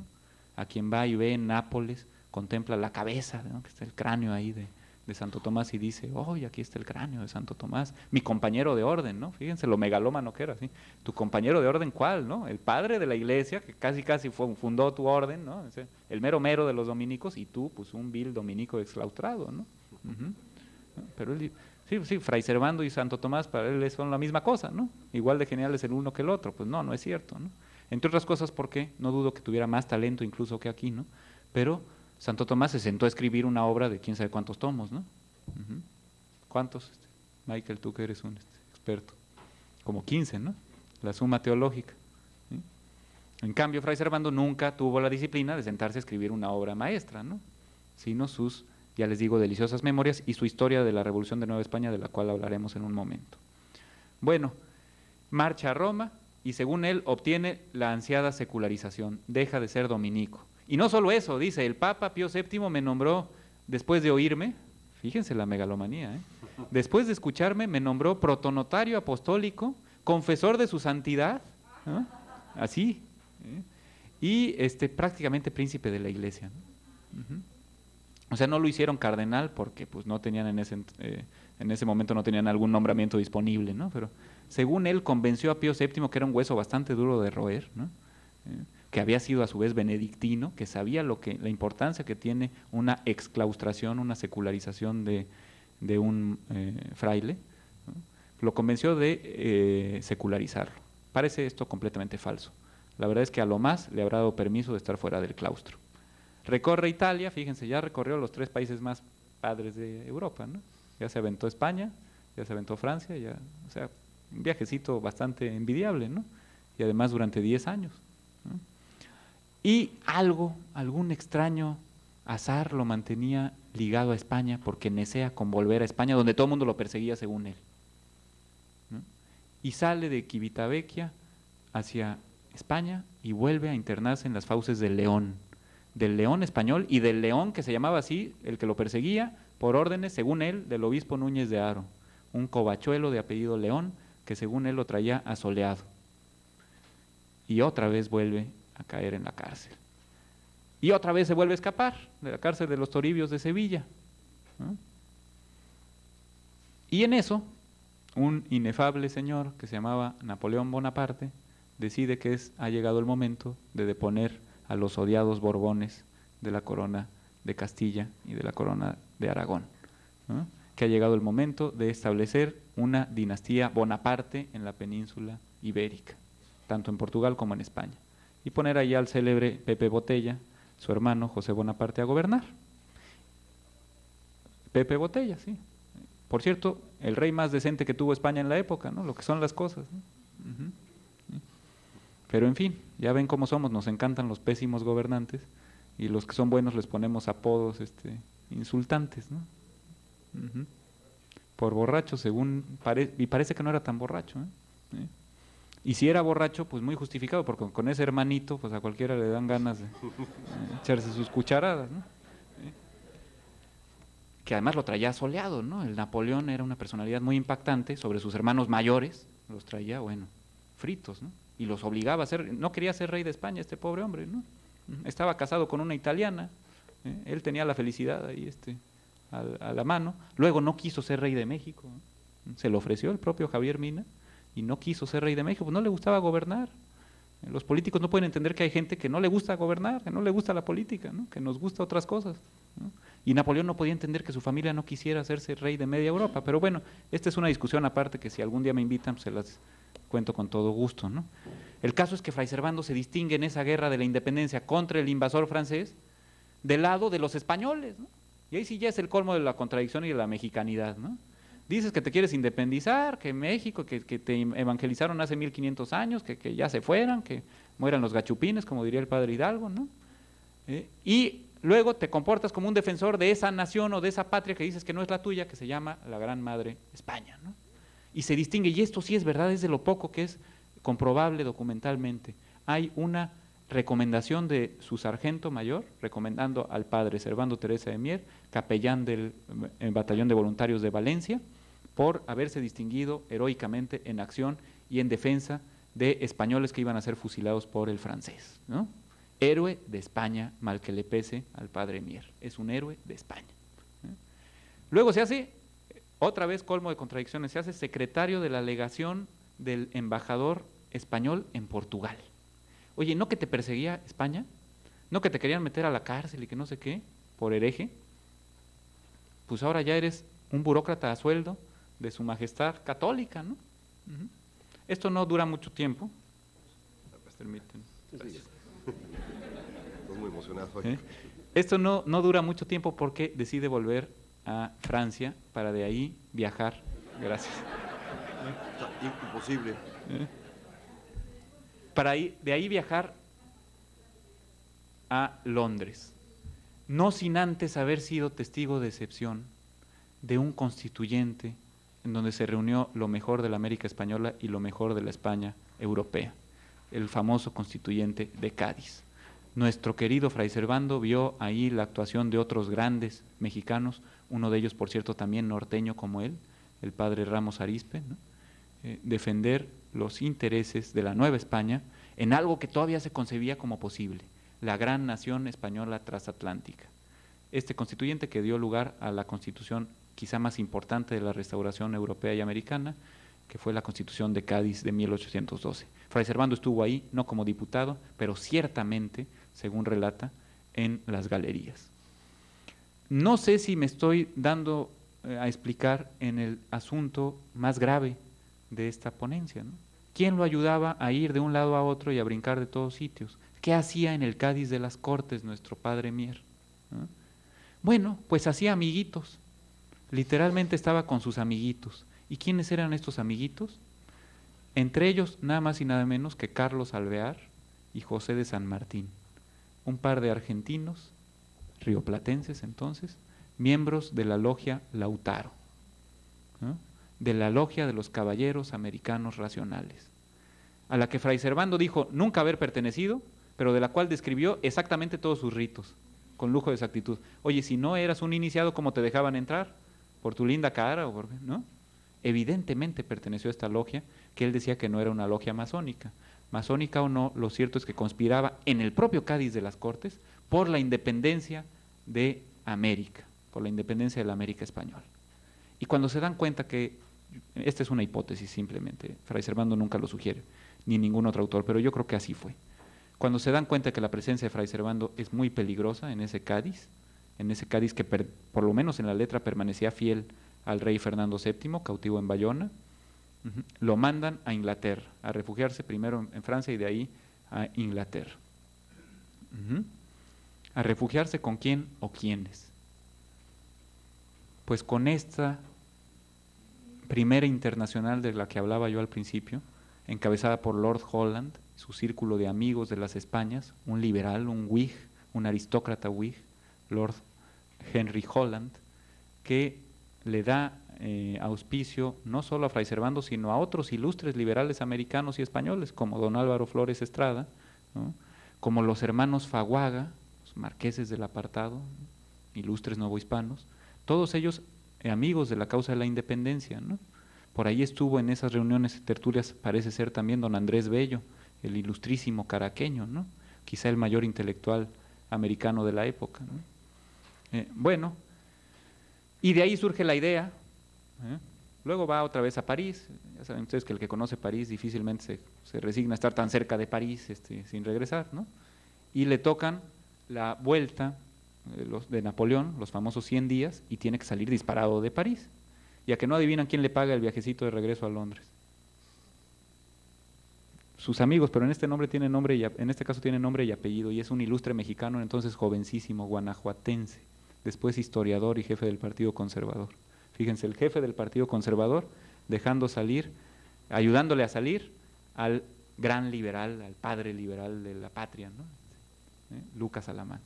A quien va y ve en Nápoles, contempla la cabeza, ¿no? Que está el cráneo ahí de Santo Tomás y dice, oh, y aquí está el cráneo de Santo Tomás, mi compañero de orden, ¿no? Fíjense lo megalómano que era, ¿sí? Tu compañero de orden, ¿cuál, no? El padre de la Iglesia, que casi fundó tu orden, ¿no? El mero mero de los dominicos, y tú, pues un vil dominico exclaustrado, ¿no? Pero él, sí, Fray Servando y Santo Tomás para él son la misma cosa, ¿no? Igual de genial es el uno que el otro, pues no es cierto, ¿no? Entre otras cosas porque no dudo que tuviera más talento incluso que aquí, ¿no? Pero Santo Tomás se sentó a escribir una obra de quién sabe cuántos tomos, ¿no? ¿Cuántos? Michael, tú que eres un experto, como 15, ¿no? La Suma Teológica, ¿sí? En cambio, Fray Servando nunca tuvo la disciplina de sentarse a escribir una obra maestra, ¿no? Sino sus, ya les digo, deliciosas memorias y su historia de la Revolución de Nueva España, de la cual hablaremos en un momento. Bueno, marcha a Roma y según él obtiene la ansiada secularización, deja de ser dominico. Y no solo eso, dice, el Papa Pío VII me nombró, después de oírme, fíjense la megalomanía, Después de escucharme, me nombró protonotario apostólico, confesor de su santidad, ¿no? Así, y prácticamente príncipe de la iglesia, ¿no? O sea, no lo hicieron cardenal porque pues no tenían en ese momento no tenían algún nombramiento disponible, ¿no? Pero según él convenció a Pío VII, que era un hueso bastante duro de roer, ¿no? Que había sido a su vez benedictino, que sabía la importancia que tiene una exclaustración, una secularización de un fraile, ¿no? Lo convenció de secularizarlo. Parece esto completamente falso. La verdad es que a lo más le habrá dado permiso de estar fuera del claustro. Recorre Italia, fíjense, ya recorrió los 3 países más padres de Europa, ¿no? Ya se aventó España, ya se aventó Francia, ya, o sea, un viajecito bastante envidiable, ¿no? Y además durante 10 años, ¿no? Y algún extraño azar lo mantenía ligado a España, porque necea con volver a España, donde todo el mundo lo perseguía según él, ¿no? Y sale de Civitavecchia hacia España y vuelve a internarse en las fauces del León español y del León que se llamaba así, el que lo perseguía, por órdenes, según él, del obispo Núñez de Haro, un covachuelo de apellido León, que según él lo traía asoleado. Y otra vez vuelve a caer en la cárcel. Y otra vez se vuelve a escapar de la cárcel de los Toribios de Sevilla, ¿no? Y en eso, un inefable señor que se llamaba Napoleón Bonaparte decide que ha llegado el momento de deponer a los odiados Borbones de la corona de Castilla y de la corona de Aragón, ¿no? Que ha llegado el momento de establecer una dinastía Bonaparte en la península ibérica, tanto en Portugal como en España, y poner ahí al célebre Pepe Botella, su hermano José Bonaparte, a gobernar. Pepe Botella, sí. Por cierto, el rey más decente que tuvo España en la época, ¿no? Lo que son las cosas, ¿no? Pero en fin, ya ven cómo somos, nos encantan los pésimos gobernantes, y los que son buenos les ponemos apodos insultantes, ¿no? Por borracho, y parece que no era tan borracho, ¿eh? Y si era borracho, pues muy justificado, porque con ese hermanito, pues a cualquiera le dan ganas de echarse sus cucharadas, ¿no? Que además lo traía soleado, ¿no? El Napoleón era una personalidad muy impactante, sobre sus hermanos mayores, los traía, bueno, fritos, ¿no? Y los obligaba a ser, no quería ser rey de España este pobre hombre, ¿no? Estaba casado con una italiana, ¿eh? Él tenía la felicidad ahí a la mano, luego no quiso ser rey de México, ¿no? Se lo ofreció el propio Javier Mina, y no quiso ser rey de México, pues no le gustaba gobernar. Los políticos no pueden entender que hay gente que no le gusta gobernar, que no le gusta la política, ¿no? Que nos gusta otras cosas, ¿no? Y Napoleón no podía entender que su familia no quisiera hacerse rey de media Europa, pero bueno, esta es una discusión aparte que si algún día me invitan, pues se las cuento con todo gusto, ¿no? El caso es que Fray Servando se distingue en esa guerra de la independencia contra el invasor francés del lado de los españoles, ¿no? Y ahí sí ya es el colmo de la contradicción y de la mexicanidad, ¿no? Dices que te quieres independizar, que México, que te evangelizaron hace 1500 años, que ya se fueran, que mueran los gachupines, como diría el padre Hidalgo, ¿no? Y luego te comportas como un defensor de esa nación o de esa patria que dices que no es la tuya, que se llama la Gran Madre España, ¿no? Y se distingue, y esto sí es verdad, es de lo poco que es comprobable documentalmente. Hay una recomendación de su sargento mayor, recomendando al padre Servando Teresa de Mier, capellán del Batallón de Voluntarios de Valencia, por haberse distinguido heroicamente en acción y en defensa de españoles que iban a ser fusilados por el francés, ¿no? Héroe de España, mal que le pese al padre Mier, es un héroe de España, ¿eh? Luego se hace, otra vez colmo de contradicciones, se hace secretario de la legación del embajador español en Portugal. Oye, ¿no que te perseguía España? ¿No que te querían meter a la cárcel y que no sé qué, por hereje? Pues ahora ya eres un burócrata a sueldo de su majestad católica, ¿no? Esto no dura mucho tiempo. Estoy muy emocionado hoy. Esto no dura mucho tiempo porque decide volver a Francia para de ahí viajar. Gracias. Imposible. De ahí viajar a Londres, no sin antes haber sido testigo de excepción de un constituyente en donde se reunió lo mejor de la América española y lo mejor de la España europea, el famoso constituyente de Cádiz. Nuestro querido Fray Servando vio ahí la actuación de otros grandes mexicanos, uno de ellos, por cierto, también norteño como él, el padre Ramos Arizpe, ¿no? Defender los intereses de la Nueva España en algo que todavía se concebía como posible, la gran nación española transatlántica. Este constituyente que dio lugar a la constitución quizá más importante de la restauración europea y americana, que fue la Constitución de Cádiz de 1812. Fray Servando estuvo ahí, no como diputado, pero ciertamente, según relata, en las galerías. No sé si me estoy dando a explicar en el asunto más grave de esta ponencia, ¿no? ¿Quién lo ayudaba a ir de un lado a otro y a brincar de todos sitios? ¿Qué hacía en el Cádiz de las Cortes nuestro padre Mier? ¿No? Bueno, pues hacía amiguitos, literalmente estaba con sus amiguitos. ¿Y quiénes eran estos amiguitos? Entre ellos, nada más y nada menos que Carlos Alvear y José de San Martín, un par de argentinos, rioplatenses entonces, miembros de la logia Lautaro, ¿no? De la logia de los caballeros americanos racionales, a la que Fray Servando dijo nunca haber pertenecido, pero de la cual describió exactamente todos sus ritos, con lujo de exactitud. Oye, si no eras un iniciado, ¿cómo te dejaban entrar? ¿Por tu linda cara o por qué? ¿No? Evidentemente perteneció a esta logia, que él decía que no era una logia masónica. Masónica o no, lo cierto es que conspiraba en el propio Cádiz de las Cortes por la independencia de América, por la independencia de la América española. Y cuando se dan cuenta que, esta es una hipótesis simplemente, Fray Servando nunca lo sugiere, ni ningún otro autor, pero yo creo que así fue. Cuando se dan cuenta que la presencia de Fray Servando es muy peligrosa en ese Cádiz que por lo menos en la letra permanecía fiel al rey Fernando VII, cautivo en Bayona, lo mandan a Inglaterra, a refugiarse primero en Francia y de ahí a Inglaterra. ¿A refugiarse con quién o quiénes? Pues con esta primera internacional de la que hablaba yo al principio, encabezada por Lord Holland, su círculo de amigos de las Españas, un liberal, un Whig, un aristócrata Whig, Lord Henry Holland, que le da auspicio no solo a Fray Servando, sino a otros ilustres liberales americanos y españoles, como don Álvaro Flores Estrada, ¿no? Como los hermanos Faguaga, los marqueses del apartado, ilustres novohispanos, todos ellos amigos de la causa de la independencia, ¿no? Por ahí estuvo en esas reuniones tertulias, parece ser también don Andrés Bello, el ilustrísimo caraqueño, ¿no? Quizá el mayor intelectual americano de la época, ¿no? Bueno, y de ahí surge la idea, ¿eh? Luego va otra vez a París, ya saben ustedes que el que conoce París difícilmente se resigna a estar tan cerca de París sin regresar, ¿no? Y le tocan la vuelta de Napoleón, los famosos 100 días, y tiene que salir disparado de París, ya que no adivinan quién le paga el viajecito de regreso a Londres. Sus amigos, pero en este, en este caso tiene nombre y apellido, y es un ilustre mexicano, entonces jovencísimo, guanajuatense. Después historiador y jefe del Partido Conservador. Fíjense, el jefe del Partido Conservador dejando salir, ayudándole a salir al gran liberal, al padre liberal de la patria, ¿no? Lucas Alamán.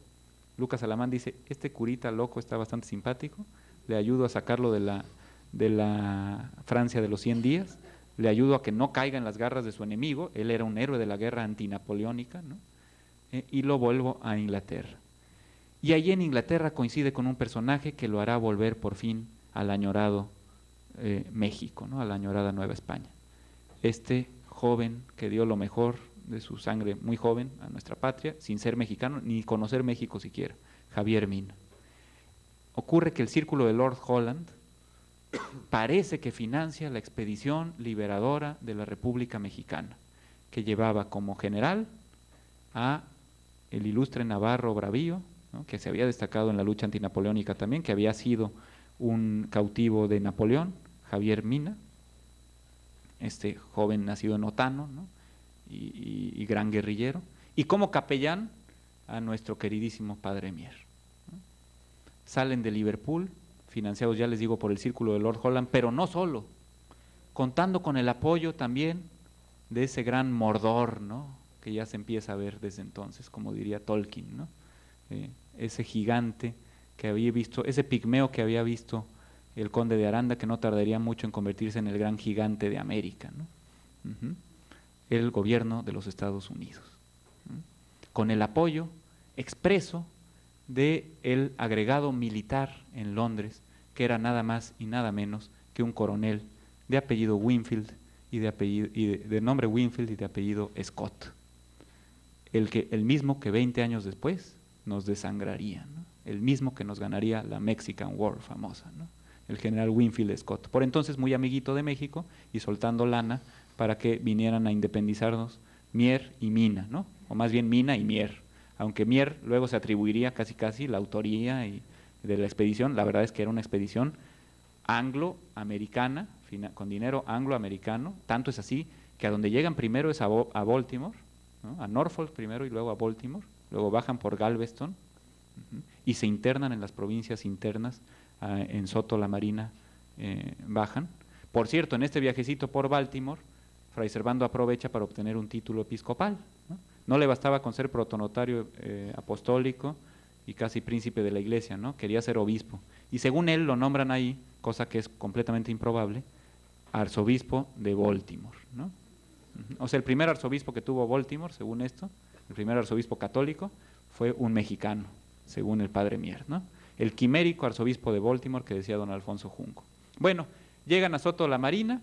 Lucas Alamán dice, este curita loco está bastante simpático, le ayudo a sacarlo de la Francia de los 100 días, le ayudo a que no caiga en las garras de su enemigo, él era un héroe de la guerra antinapoleónica, ¿no? Y lo vuelvo a Inglaterra. Y allí en Inglaterra coincide con un personaje que lo hará volver por fin al añorado México, ¿no? A la añorada Nueva España. Este joven que dio lo mejor de su sangre muy joven a nuestra patria, sin ser mexicano, ni conocer México siquiera, Javier Mina. Ocurre que el círculo de Lord Holland parece que financia la expedición liberadora de la República Mexicana, que llevaba como general a el ilustre Navarro Bravío, ¿no? Que se había destacado en la lucha antinapoleónica también, que había sido un cautivo de Napoleón, Javier Mina, este joven nacido en Otano, ¿no? y gran guerrillero, y como capellán a nuestro queridísimo padre Mier, ¿no? Salen de Liverpool, financiados ya les digo por el círculo de Lord Holland, pero no solo, contando con el apoyo también de ese gran Mordor, ¿no? Que ya se empieza a ver desde entonces, como diría Tolkien, ¿no? Ese gigante que había visto, ese pigmeo que había visto el conde de Aranda, que no tardaría mucho en convertirse en el gran gigante de América, ¿no? El gobierno de los Estados Unidos, ¿no? Con el apoyo expreso del agregado militar en Londres, que era nada más y nada menos que un coronel de apellido Winfield y de nombre Winfield y de apellido Scott, el mismo que 20 años después nos desangraría, ¿no? El mismo que nos ganaría la Mexican War famosa, ¿no? El general Winfield Scott, por entonces muy amiguito de México y soltando lana para que vinieran a independizarnos Mier y Mina, ¿no? O más bien Mina y Mier, aunque Mier luego se atribuiría casi casi la autoría de la expedición. La verdad es que era una expedición angloamericana, con dinero angloamericano, tanto es así que a donde llegan primero es a Baltimore, ¿no? A Norfolk primero y luego a Baltimore, luego bajan por Galveston y se internan en las provincias internas, en Soto la Marina bajan. Por cierto, en este viajecito por Baltimore, Fray Servando aprovecha para obtener un título episcopal, ¿no? No le bastaba con ser protonotario apostólico y casi príncipe de la iglesia, ¿no? Quería ser obispo, y según él lo nombran ahí, cosa que es completamente improbable, arzobispo de Baltimore, ¿no? O sea, el primer arzobispo que tuvo Baltimore, según esto, el primer arzobispo católico, fue un mexicano, según el padre Mier, ¿no? El quimérico arzobispo de Baltimore que decía don Alfonso Junco. Bueno, llegan a Soto la Marina,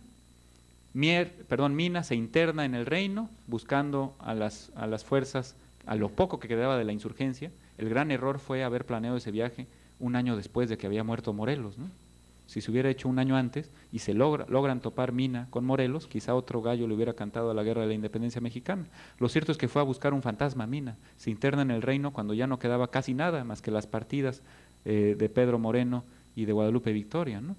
Mina se interna en el reino buscando a las fuerzas, a lo poco que quedaba de la insurgencia. El gran error fue haber planeado ese viaje un año después de que había muerto Morelos, ¿no? Si se hubiera hecho un año antes y se logran topar Mina con Morelos, quizá otro gallo le hubiera cantado a la guerra de la independencia mexicana. Lo cierto es que fue a buscar un fantasma Mina, se interna en el reino cuando ya no quedaba casi nada más que las partidas de Pedro Moreno y de Guadalupe Victoria, ¿no?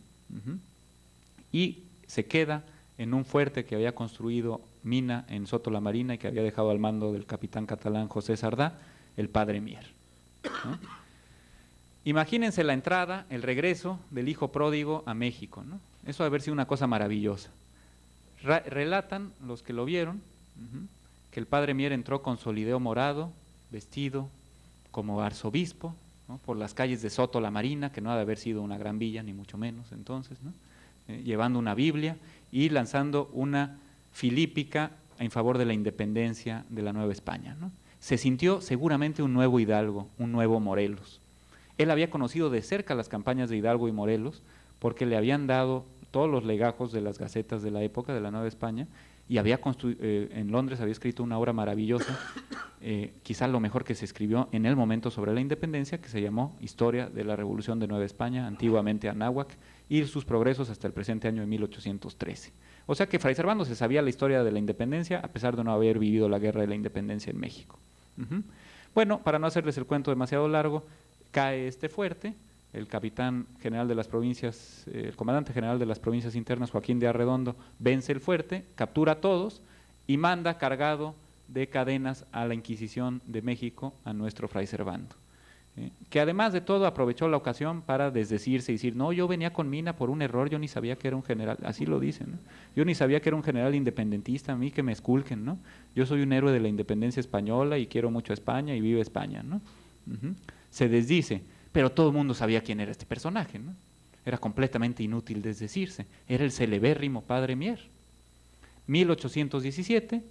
Y se queda en un fuerte que había construido Mina en Soto la Marina y que había dejado al mando del capitán catalán José Sardá, el padre Mier, ¿no? Imagínense la entrada, el regreso del hijo pródigo a México, ¿no? Eso ha de haber sido una cosa maravillosa. Relatan los que lo vieron que el padre Mier entró con solideo morado, vestido como arzobispo, ¿no? Por las calles de Soto la Marina, que no ha de haber sido una gran villa, ni mucho menos entonces, ¿no? Llevando una Biblia y lanzando una filípica en favor de la independencia de la Nueva España, ¿no? Se sintió seguramente un nuevo Hidalgo, un nuevo Morelos. Él había conocido de cerca las campañas de Hidalgo y Morelos porque le habían dado todos los legajos de las gacetas de la época de la Nueva España, y había en Londres había escrito una obra maravillosa, quizás lo mejor que se escribió en el momento sobre la independencia, que se llamó Historia de la Revolución de Nueva España, antiguamente Anáhuac, y sus progresos hasta el presente año de 1813. O sea que Fray Servando se sabía la historia de la independencia a pesar de no haber vivido la guerra de la independencia en México. Bueno, para no hacerles el cuento demasiado largo, cae este fuerte. El capitán general de las provincias, el comandante general de las provincias internas, Joaquín de Arredondo, vence el fuerte, captura a todos y manda cargado de cadenas a la Inquisición de México a nuestro Fray Servando, que además de todo aprovechó la ocasión para desdecirse y decir: no, yo venía con Mina por un error, yo ni sabía que era un general, así lo dicen, ¿no? Yo ni sabía que era un general independentista, a mí que me esculquen, ¿no? Yo soy un héroe de la independencia española y quiero mucho a España y vive España, ¿no? Se desdice, pero todo el mundo sabía quién era este personaje, ¿no? Era completamente inútil desdecirse, era el celebérrimo padre Mier. 1817,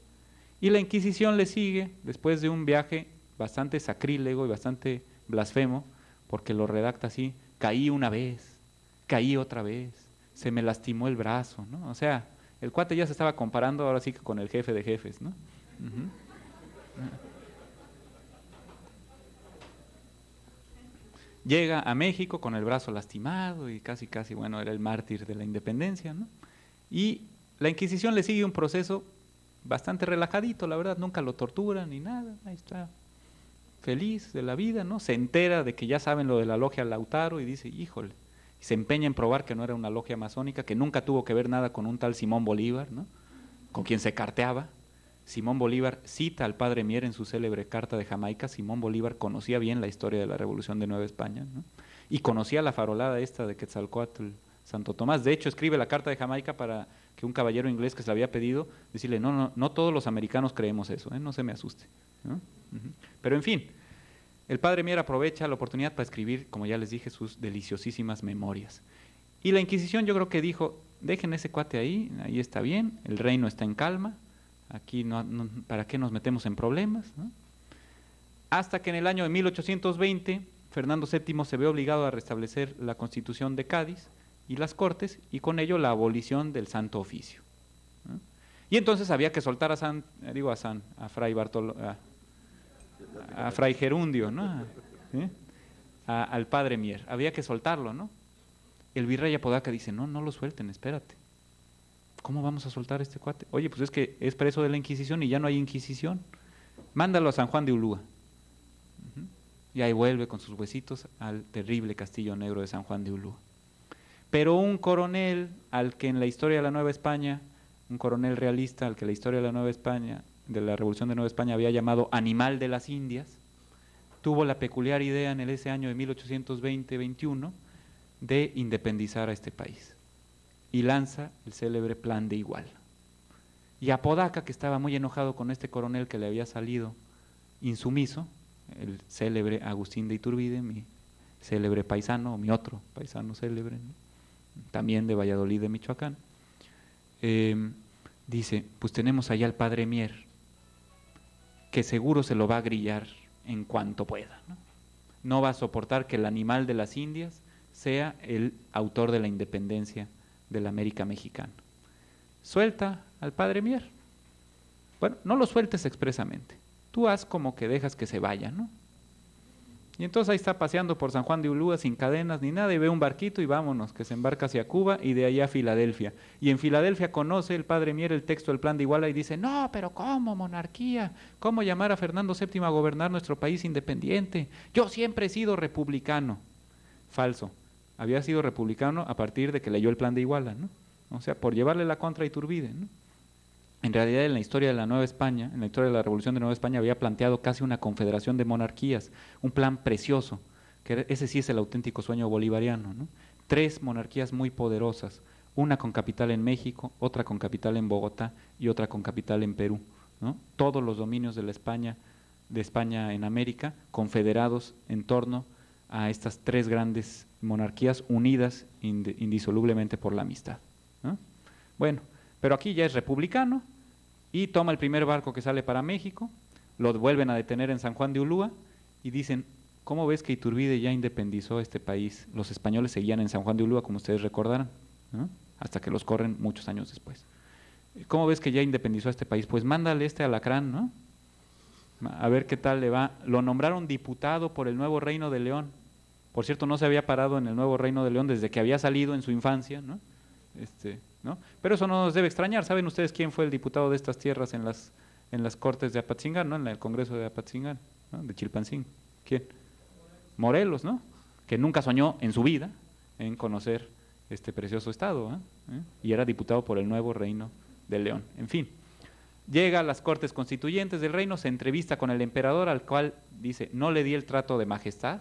y la Inquisición le sigue después de un viaje bastante sacrílego y bastante blasfemo, porque lo redacta así: caí una vez, caí otra vez, se me lastimó el brazo, ¿no? O sea, el cuate ya se estaba comparando ahora sí que con el jefe de jefes, ¿no? Llega a México con el brazo lastimado y casi casi, bueno, era el mártir de la independencia, ¿no? Y la Inquisición le sigue un proceso bastante relajadito, la verdad, nunca lo torturan ni nada, ahí está, feliz de la vida, ¿no? Se entera de que ya saben lo de la logia Lautaro y dice: híjole, y se empeña en probar que no era una logia masónica, que nunca tuvo que ver nada con un tal Simón Bolívar, ¿no? Con quien se carteaba. Simón Bolívar cita al padre Mier en su célebre Carta de Jamaica. Simón Bolívar conocía bien la historia de la Revolución de Nueva España, ¿no? Y conocía la farolada esta de Quetzalcóatl, Santo Tomás. De hecho, escribe la Carta de Jamaica para que un caballero inglés que se la había pedido, decirle: no todos los americanos creemos eso, ¿eh? No se me asuste, ¿no? Pero en fin, el padre Mier aprovecha la oportunidad para escribir, como ya les dije, sus deliciosísimas memorias. Y la Inquisición yo creo que dijo: dejen ese cuate ahí está bien, el reino está en calma, aquí ¿para qué nos metemos en problemas, ¿no? hasta que en el año de 1820 Fernando VII se ve obligado a restablecer la Constitución de Cádiz y las Cortes, y con ello la abolición del Santo Oficio. ¿No? Y entonces había que soltar a Fray Gerundio, ¿no? ¿Sí? Al padre Mier, había que soltarlo, ¿no? El virrey Apodaca dice, no, no lo suelten, espérate. ¿Cómo vamos a soltar a este cuate? Oye, pues es que es preso de la Inquisición y ya no hay Inquisición. Mándalo a San Juan de Ulúa. Y ahí vuelve con sus huesitos al terrible Castillo Negro de San Juan de Ulúa. Pero un coronel al que en la historia de la Nueva España, un coronel realista al que la historia de la Nueva España, de la Revolución de Nueva España había llamado Animal de las Indias, tuvo la peculiar idea en ese año de 1820-21 de independizar a este país. Y lanza el célebre Plan de Iguala. Y Apodaca, que estaba muy enojado con este coronel que le había salido insumiso, el célebre Agustín de Iturbide, mi célebre paisano, mi otro paisano célebre, ¿no? También de Valladolid, de Michoacán, dice, pues tenemos allá al padre Mier, que seguro se lo va a grillar en cuanto pueda, ¿no? No va a soportar que el animal de las Indias sea el autor de la independencia de la América Mexicana. Suelta al padre Mier. Bueno, no lo sueltes expresamente, tú haz como que dejas que se vaya, ¿no? Y entonces ahí está paseando por San Juan de Ulúa sin cadenas ni nada y ve un barquito y vámonos, que se embarca hacia Cuba y de allá a Filadelfia. Y en Filadelfia conoce el padre Mier el texto del Plan de Iguala y dice, no, pero ¿cómo monarquía? ¿Cómo llamar a Fernando VII a gobernar nuestro país independiente? Yo siempre he sido republicano. Falso, había sido republicano a partir de que leyó el Plan de Iguala, ¿no? O sea, por llevarle la contra a Iturbide, ¿no? En realidad, en la historia de la Nueva España, en la historia de la Revolución de Nueva España, había planteado casi una confederación de monarquías, un plan precioso, que ese sí es el auténtico sueño bolivariano, ¿no? 3 monarquías muy poderosas, una con capital en México, otra con capital en Bogotá y otra con capital en Perú, ¿no? Todos los dominios de la España, en América, confederados en torno a estas 3 grandes monarquías unidas indisolublemente por la amistad, ¿no? Bueno, pero aquí ya es republicano, y toma el primer barco que sale para México, lo vuelven a detener en San Juan de Ulúa y dicen, ¿cómo ves que Iturbide ya independizó este país? Los españoles seguían en San Juan de Ulúa, como ustedes recordarán, ¿no? Hasta que los corren muchos años después. ¿Cómo ves que ya independizó este país? Pues mándale este alacrán, ¿no? A ver qué tal le va. Lo nombraron diputado por el Nuevo Reino de León. Por cierto, no se había parado en el Nuevo Reino de León desde que había salido en su infancia, ¿no? ¿No? Pero eso no nos debe extrañar. ¿Saben ustedes quién fue el diputado de estas tierras en las Cortes de Apatzingán, ¿no? En el Congreso de Apatzingán, ¿no? De Chilpancingo? ¿Quién? Morelos, ¿no? Que nunca soñó en su vida en conocer este precioso estado, ¿eh? Y era diputado por el Nuevo Reino de León. En fin, llega a las Cortes Constituyentes del Reino, se entrevista con el emperador, al cual dice, no le di el trato de majestad,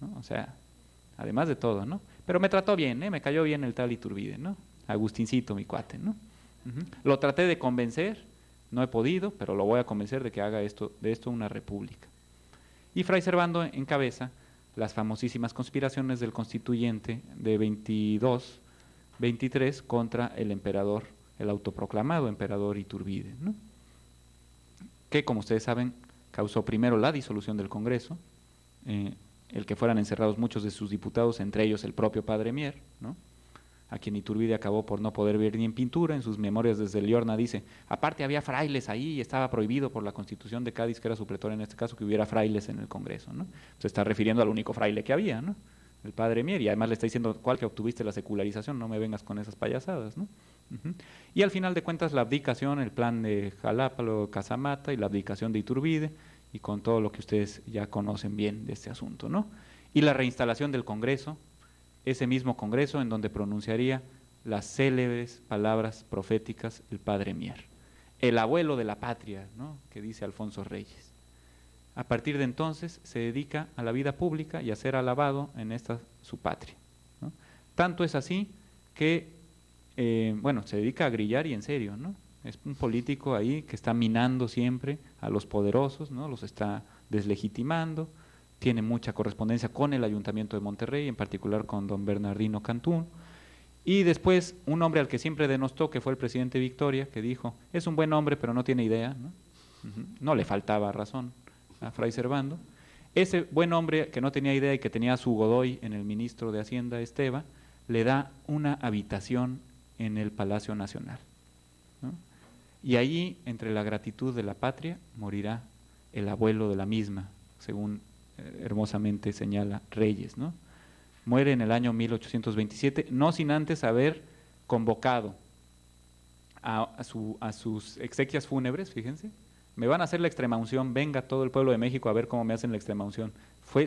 ¿no? O sea, además de todo, ¿no? Pero me trató bien, ¿eh? Me cayó bien el tal Iturbide, ¿no? Agustincito, mi cuate, ¿no? Lo traté de convencer, no he podido, pero lo voy a convencer de que haga de esto una república. Y Fray Servando encabeza las famosísimas conspiraciones del constituyente de 22-23 contra el emperador, el autoproclamado emperador Iturbide, ¿no? Que, como ustedes saben, causó primero la disolución del Congreso, el que fueran encerrados muchos de sus diputados, entre ellos el propio padre Mier, ¿no? A quien Iturbide acabó por no poder ver ni en pintura. En sus memorias desde Liorna dice, aparte había frailes ahí y estaba prohibido por la Constitución de Cádiz, que era su pretorio en este caso, que hubiera frailes en el Congreso, ¿no? Se está refiriendo al único fraile que había, ¿no? El padre Mier, y además le está diciendo, ¿cuál que obtuviste la secularización? No me vengas con esas payasadas, ¿no? Y al final de cuentas la abdicación, el plan de Jalapa, Casamata y la abdicación de Iturbide, y con todo lo que ustedes ya conocen bien de este asunto, ¿no? Y la reinstalación del Congreso, ese mismo Congreso en donde pronunciaría las célebres palabras proféticas el padre Mier, el abuelo de la patria, ¿no? Que dice Alfonso Reyes. A partir de entonces se dedica a la vida pública y a ser alabado en esta su patria, ¿no? Tanto es así que, bueno, se dedica a grillar y en serio, ¿no? Es un político ahí que está minando siempre a los poderosos, ¿no? Los está deslegitimando. Tiene mucha correspondencia con el Ayuntamiento de Monterrey, en particular con don Bernardino Cantún. Y después, un hombre al que siempre denostó, que fue el presidente Victoria, que dijo, es un buen hombre, pero no tiene idea, ¿no? No le faltaba razón a Fray Servando. Ese buen hombre, que no tenía idea y que tenía a su Godoy en el ministro de Hacienda, Esteva, le da una habitación en el Palacio Nacional, ¿no? Y allí, entre la gratitud de la patria, morirá el abuelo de la misma, según hermosamente señala Reyes, ¿no? Muere en el año 1827, no sin antes haber convocado a sus exequias fúnebres, fíjense, me van a hacer la extremaunción, venga todo el pueblo de México a ver cómo me hacen la extremaunción.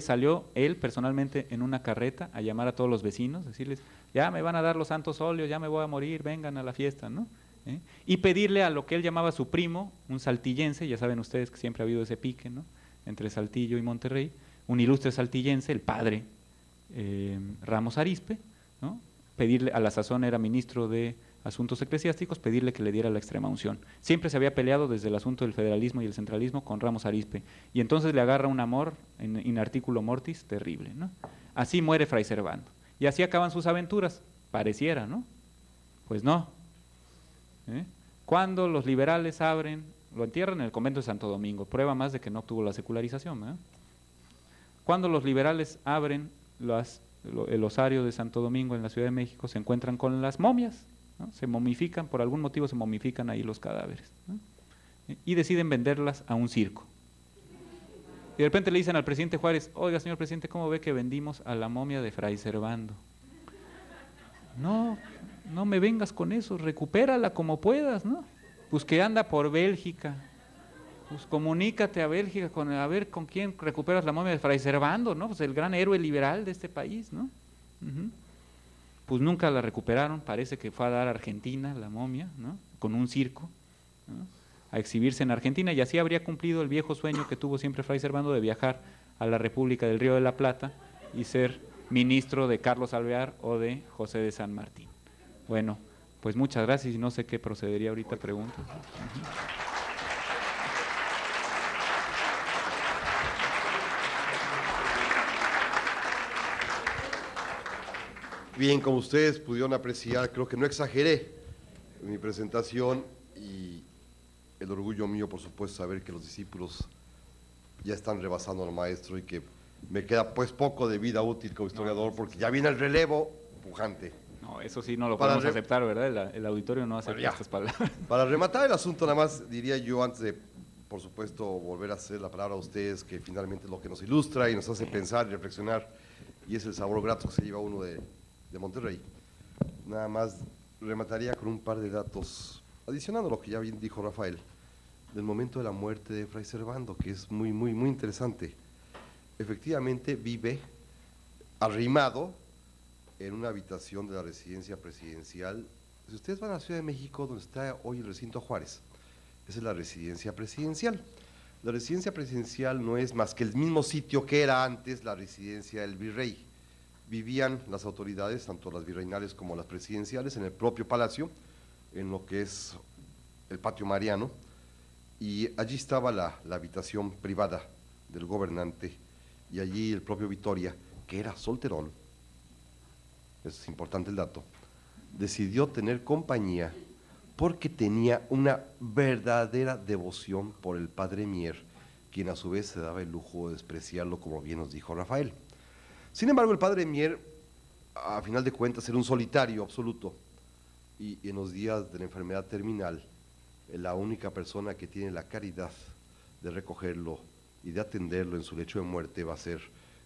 Salió él personalmente en una carreta a llamar a todos los vecinos, decirles, ya me van a dar los santos óleos, ya me voy a morir, vengan a la fiesta, ¿no? Y pedirle a lo que él llamaba su primo, un saltillense, ya saben ustedes que siempre ha habido ese pique, ¿no?, entre Saltillo y Monterrey, un ilustre saltillense, el padre Ramos Arizpe, ¿no?, pedirle, a la sazón era ministro de Asuntos Eclesiásticos, pedirle que le diera la extremaunción. Siempre se había peleado desde el asunto del federalismo y el centralismo con Ramos Arizpe, y entonces le agarra un amor in articulo mortis terrible, ¿no? Así muere Fray Servando, y así acaban sus aventuras, pareciera, ¿no? Pues no. Cuando los liberales abren, lo entierran en el convento de Santo Domingo, prueba más de que no obtuvo la secularización, ¿eh? Cuando los liberales abren el osario de Santo Domingo en la Ciudad de México, se encuentran con las momias, ¿no? Se momifican, por algún motivo se momifican ahí los cadáveres, ¿no?, y deciden venderlas a un circo. Y de repente le dicen al presidente Juárez, oiga, señor presidente, ¿cómo ve que vendimos a la momia de Fray Servando? No, no me vengas con eso, recupérala como puedas, ¿no? Pues que anda por Bélgica, pues comunícate a Bélgica, a ver con quién recuperas la momia de Fray Servando, ¿no? Pues el gran héroe liberal de este país, ¿no? Pues nunca la recuperaron, parece que fue a dar a Argentina la momia, ¿no?, con un circo, ¿no?, a exhibirse en Argentina, y así habría cumplido el viejo sueño que tuvo siempre Fray Servando de viajar a la República del Río de la Plata y ser ministro de Carlos Alvear o de José de San Martín. Bueno, pues muchas gracias, y no sé qué procedería ahorita, preguntas. Bien, como ustedes pudieron apreciar, creo que no exageré en mi presentación, y el orgullo mío, por supuesto, saber que los discípulos ya están rebasando al maestro y que me queda pues poco de vida útil como historiador, porque ya viene el relevo pujante. No, eso sí no lo podemos aceptar, ¿verdad? El auditorio no acepta estas palabras. Para rematar el asunto, nada más diría yo, antes de, por supuesto, volver a hacer la palabra a ustedes, que finalmente es lo que nos ilustra y nos hace pensar y reflexionar, y es el sabor grato que se lleva uno de Monterrey. Nada más remataría con un par de datos, adicionando lo que ya bien dijo Rafael, del momento de la muerte de Fray Servando, que es muy, muy, muy interesante. Efectivamente vive arrimado en una habitación de la residencia presidencial. Si ustedes van a la Ciudad de México, donde está hoy el recinto Juárez, esa es la residencia presidencial. La residencia presidencial no es más que el mismo sitio que era antes la residencia del virrey. Vivían las autoridades, tanto las virreinales como las presidenciales, en el propio palacio, en lo que es el patio mariano, y allí estaba la habitación privada del gobernante, y allí el propio Vitoria, que era solterón, es importante el dato, decidió tener compañía porque tenía una verdadera devoción por el padre Mier, quien a su vez se daba el lujo de despreciarlo, como bien nos dijo Rafael. Sin embargo, el padre Mier, a final de cuentas, era un solitario absoluto, y en los días de la enfermedad terminal, la única persona que tiene la caridad de recogerlo y de atenderlo en su lecho de muerte va a ser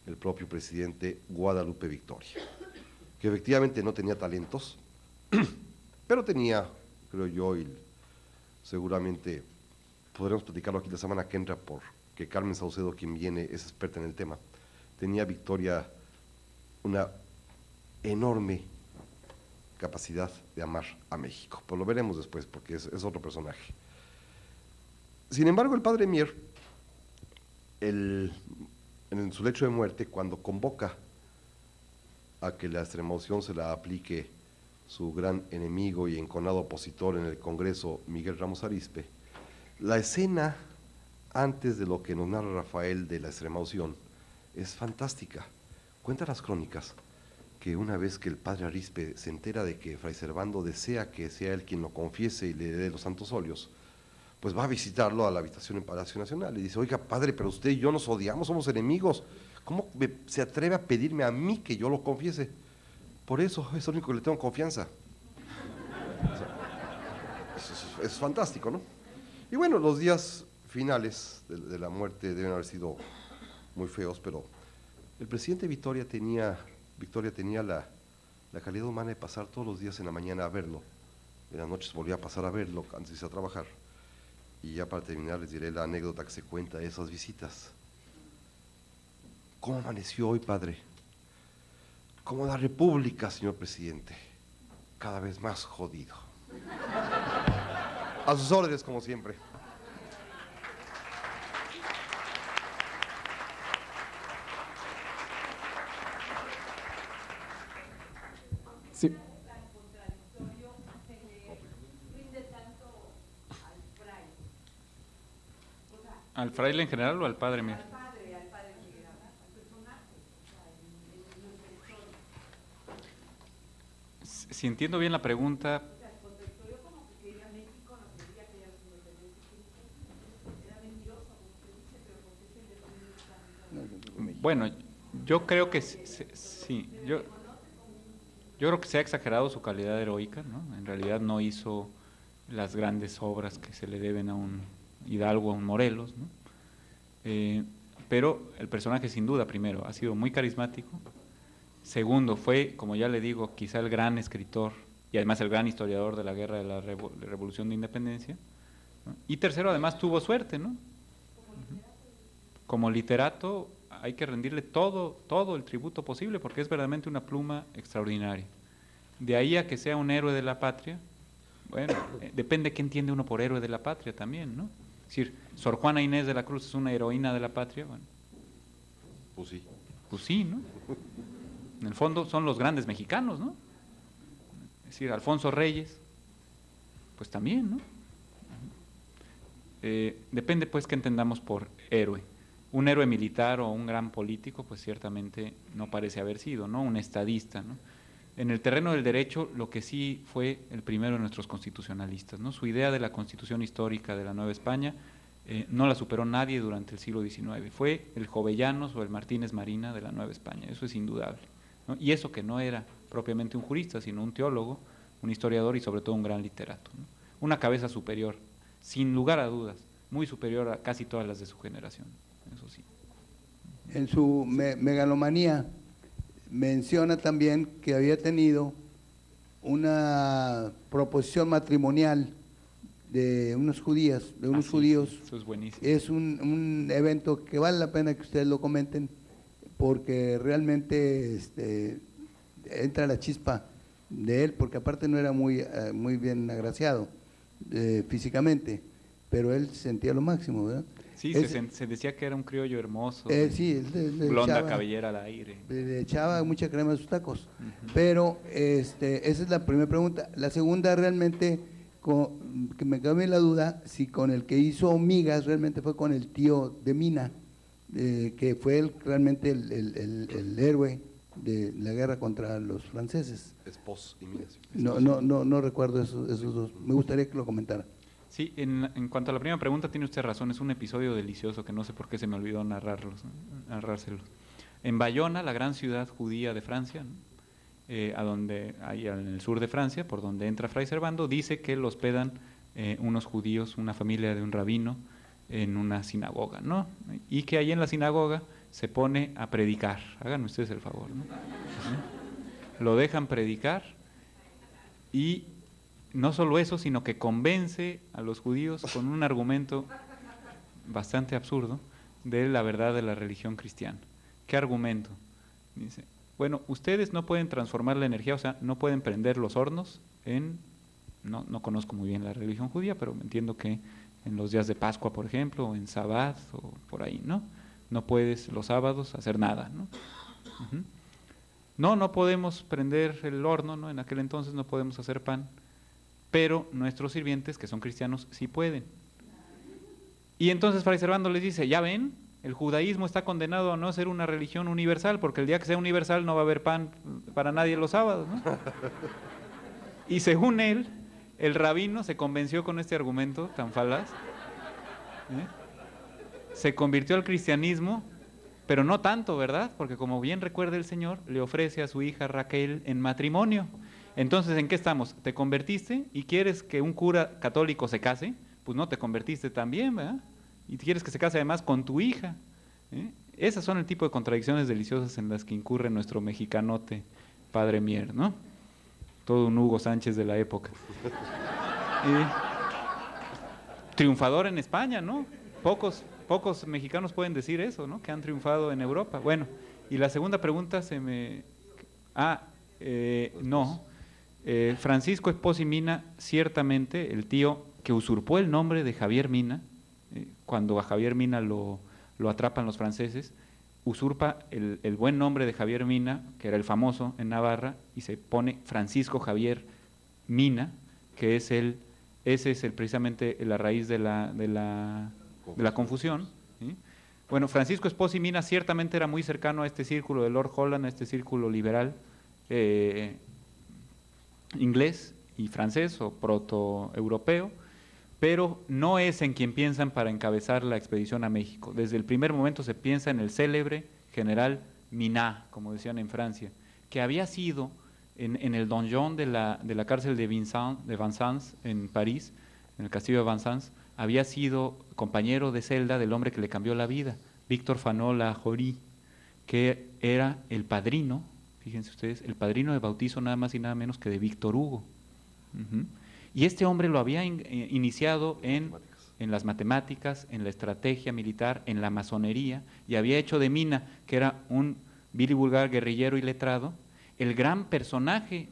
el propio presidente Guadalupe Victoria, que efectivamente no tenía talentos, pero tenía, creo yo, y seguramente podremos platicarlo aquí la semana que entra, porque Carmen Saucedo, quien viene, es experta en el tema, tenía Victoria una enorme capacidad de amar a México. Pues lo veremos después, porque es otro personaje. Sin embargo, el padre Mier, en su lecho de muerte, cuando convoca a que la extremaunción se la aplique su gran enemigo y enconado opositor en el Congreso, Miguel Ramos Arizpe, la escena antes de lo que nos narra Rafael de la extremaunción es fantástica. Cuenta las crónicas que una vez que el padre Arizpe se entera de que Fray Servando desea que sea él quien lo confiese y le dé los santos óleos, pues va a visitarlo a la habitación en Palacio Nacional y dice, oiga padre, pero usted y yo nos odiamos, somos enemigos, ¿cómo se atreve a pedirme a mí que yo lo confiese? Por eso es lo único que le tengo confianza. Es fantástico, ¿no? Y bueno, los días finales de la muerte deben haber sido muy feos, pero el presidente Victoria tenía la calidad humana de pasar todos los días en la mañana a verlo, en las noches volvía a pasar a verlo antes de irse a trabajar. Y ya para terminar les diré la anécdota que se cuenta de esas visitas. ¿Cómo amaneció hoy, padre? Como la República, señor presidente, cada vez más jodido. A sus órdenes, como siempre. Sí. ¿Al fraile en general o al padre mío? Al padre en general, al personaje. Si entiendo bien la pregunta… Bueno, yo creo que sí, yo creo que se ha exagerado su calidad heroica, ¿no? En realidad no hizo las grandes obras que se le deben a un Hidalgo, a un Morelos, ¿no? Pero el personaje sin duda, primero, ha sido muy carismático, segundo, fue, como ya le digo, quizá el gran escritor y además el gran historiador de la guerra de la Revolución de Independencia, ¿no? Y tercero, además tuvo suerte, ¿no? Como literato hay que rendirle todo el tributo posible porque es verdaderamente una pluma extraordinaria. De ahí a que sea un héroe de la patria, bueno, depende qué entiende uno por héroe de la patria también, ¿no? Es decir, Sor Juana Inés de la Cruz es una heroína de la patria, bueno. Pues sí. Pues sí, ¿no? En el fondo son los grandes mexicanos, ¿no? Es decir, Alfonso Reyes, pues también, ¿no? Depende pues qué entendamos por héroe. Un héroe militar o un gran político, pues ciertamente no parece haber sido, ¿no? Un estadista, ¿no? En el terreno del derecho, lo que sí fue el primero de nuestros constitucionalistas, ¿no? Su idea de la Constitución histórica de la Nueva España no la superó nadie durante el siglo XIX. Fue el Jovellanos o el Martínez Marina de la Nueva España, eso es indudable, ¿no? Y eso que no era propiamente un jurista, sino un teólogo, un historiador y sobre todo un gran literato, ¿no? Una cabeza superior, sin lugar a dudas, muy superior a casi todas las de su generación. Eso sí. En su megalomanía menciona también que había tenido una proposición matrimonial de unos judías, de unos judíos. Eso es buenísimo. Es un evento que vale la pena que ustedes lo comenten porque realmente entra la chispa de él, porque aparte no era muy bien agraciado físicamente, pero él sentía lo máximo, ¿verdad? Sí, se decía que era un criollo hermoso, sí, blonda, cabellera al aire. Le echaba mucha crema a sus tacos. Uh-huh. Pero esa es la primera pregunta. La segunda realmente, que me cabe la duda, si con el que hizo migas realmente fue con el tío de Mina, que fue realmente el héroe de la guerra contra los franceses. Espos y Minas. No recuerdo esos dos. Me gustaría que lo comentara. Sí, en cuanto a la primera pregunta, tiene usted razón, es un episodio delicioso que no sé por qué se me olvidó narrárselo. En Bayona, la gran ciudad judía de Francia, ¿no? Ahí en el sur de Francia, por donde entra Fray Servando, dice que lo hospedan unos judíos, una familia de un rabino, en una sinagoga, ¿no? Y que ahí en la sinagoga se pone a predicar. Háganme ustedes el favor, ¿no? Lo dejan predicar y… No solo eso, sino que convence a los judíos con un argumento bastante absurdo de la verdad de la religión cristiana. ¿Qué argumento? Dice, bueno, ustedes no pueden transformar la energía, o sea, no pueden prender los hornos en… No conozco muy bien la religión judía, pero entiendo que en los días de Pascua, por ejemplo, o en Sabbat, o por ahí, ¿no? No puedes los sábados hacer nada, ¿no? Uh-huh. No podemos prender el horno, ¿no? En aquel entonces no podemos hacer pan. Pero nuestros sirvientes, que son cristianos, sí pueden. Y entonces Fray Servando les dice, ya ven, el judaísmo está condenado a no ser una religión universal, porque el día que sea universal no va a haber pan para nadie los sábados, ¿no? Y según él, el rabino se convenció con este argumento tan falaz Se convirtió al cristianismo, pero no tanto, ¿verdad? Porque como bien recuerda el Señor, le ofrece a su hija Raquel en matrimonio. Entonces, ¿en qué estamos? ¿Te convertiste y quieres que un cura católico se case? Pues no te convertiste también, ¿verdad? Y quieres que se case además con tu hija. Esas son el tipo de contradicciones deliciosas en las que incurre nuestro mexicanote Padre Mier, ¿no? Todo un Hugo Sánchez de la época. Triunfador en España, ¿no? Pocos mexicanos pueden decir eso, ¿no? Que han triunfado en Europa. Bueno, y la segunda pregunta se me... Francisco Esposi Mina, ciertamente el tío que usurpó el nombre de Javier Mina, cuando a Javier Mina lo atrapan los franceses, usurpa el buen nombre de Javier Mina, que era el famoso en Navarra, y se pone Francisco Javier Mina, que es precisamente la raíz de la confusión. ¿Sí? Bueno, Francisco Esposi Mina ciertamente era muy cercano a este círculo de Lord Holland, a este círculo liberal inglés y francés o proto-europeo, pero no es en quien piensan para encabezar la expedición a México. Desde el primer momento se piensa en el célebre general Minat, como decían en Francia, que había sido en el donjon de la cárcel de Vincennes en París, en el castillo de Vincennes, había sido compañero de celda del hombre que le cambió la vida, Víctor Fanon Lajorie, que era el padrino, fíjense ustedes, el padrino de bautizo nada más y nada menos que de Víctor Hugo. Y este hombre lo había iniciado en las matemáticas, en la estrategia militar, en la masonería, y había hecho de Mina, que era un vil y vulgar guerrillero y letrado, el gran personaje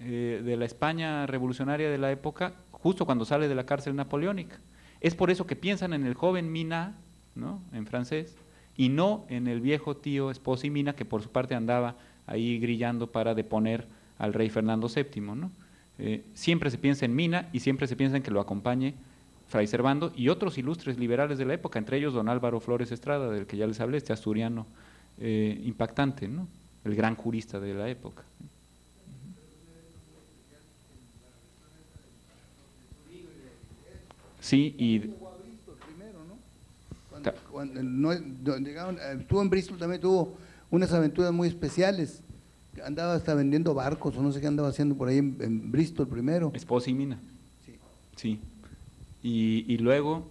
de la España revolucionaria de la época, justo cuando sale de la cárcel napoleónica. Es por eso que piensan en el joven Mina, ¿no?, en francés, y no en el viejo tío Esposi Mina, que por su parte andaba ahí grillando para deponer al rey Fernando VII, ¿no? Siempre se piensa en Mina y siempre se piensa en que lo acompañe Fray Servando y otros ilustres liberales de la época, entre ellos don Álvaro Flores Estrada, del que ya les hablé, este asturiano impactante, ¿no?, el gran jurista de la época. Sí, y… Estuvo en Bristol, también tuvo unas aventuras muy especiales, andaba hasta vendiendo barcos o no sé qué andaba haciendo por ahí en Bristol primero. Esposi Mina. Sí. Sí. Y luego,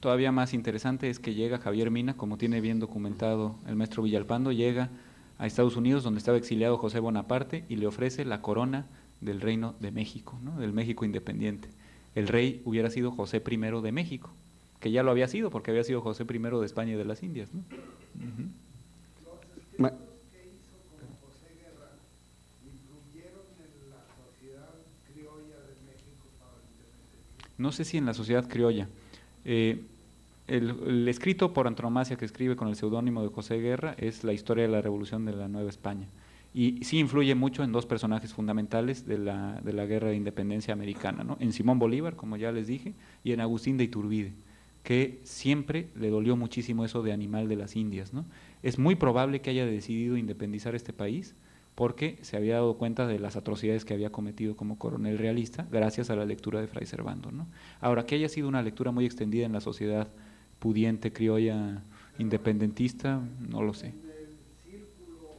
todavía más interesante es que llega Javier Mina, como tiene bien documentado el maestro Villalpando, llega a Estados Unidos, donde estaba exiliado José Bonaparte, y le ofrece la corona del Reino de México, ¿no?, del México independiente. El rey hubiera sido José I de México, que ya lo había sido porque había sido José I de España y de las Indias, ¿no? ¿Qué hizo con José Guerra? ¿Incluyeron en la sociedad criolla de México para la independencia? No sé si en la sociedad criolla. El escrito por antonomasia que escribe con el seudónimo de José Guerra es La Historia de la Revolución de la Nueva España. Y sí influye mucho en dos personajes fundamentales de la Guerra de Independencia americana, ¿no?, en Simón Bolívar, como ya les dije, y en Agustín de Iturbide, que siempre le dolió muchísimo eso de animal de las Indias, ¿no? Es muy probable que haya decidido independizar este país porque se había dado cuenta de las atrocidades que había cometido como coronel realista gracias a la lectura de Fray Servando, ¿no? Ahora, que haya sido una lectura muy extendida en la sociedad pudiente, criolla, independentista, no lo sé. En el círculo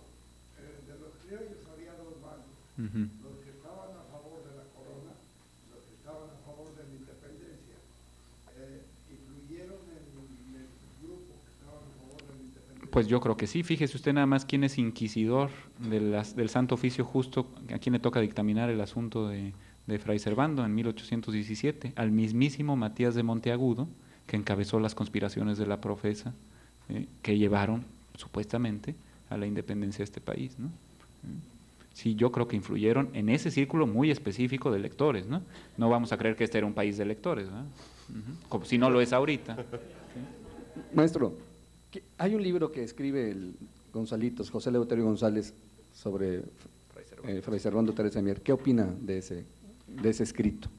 de los criollos había dos bandos. Los que estaban a favor de la corona, los que estaban a favor de la independencia. ¿Incluyeron en el grupo que estaban a favor de la independencia? Pues yo creo que sí. Fíjese usted nada más quién es inquisidor del Santo Oficio, justo a quien le toca dictaminar el asunto de Fray Servando en 1817, al mismísimo Matías de Monteagudo, que encabezó las conspiraciones de la Profesa, que llevaron supuestamente a la independencia de este país, ¿no? Sí, yo creo que influyeron en ese círculo muy específico de lectores, ¿no? No vamos a creer que este era un país de lectores, ¿no? Como si no lo es ahorita. ¿Sí? Maestro, hay un libro que escribe el Gonzalitos, José Eleuterio González, sobre Fray Servando Teresa Mier. ¿Qué opina de ese escrito?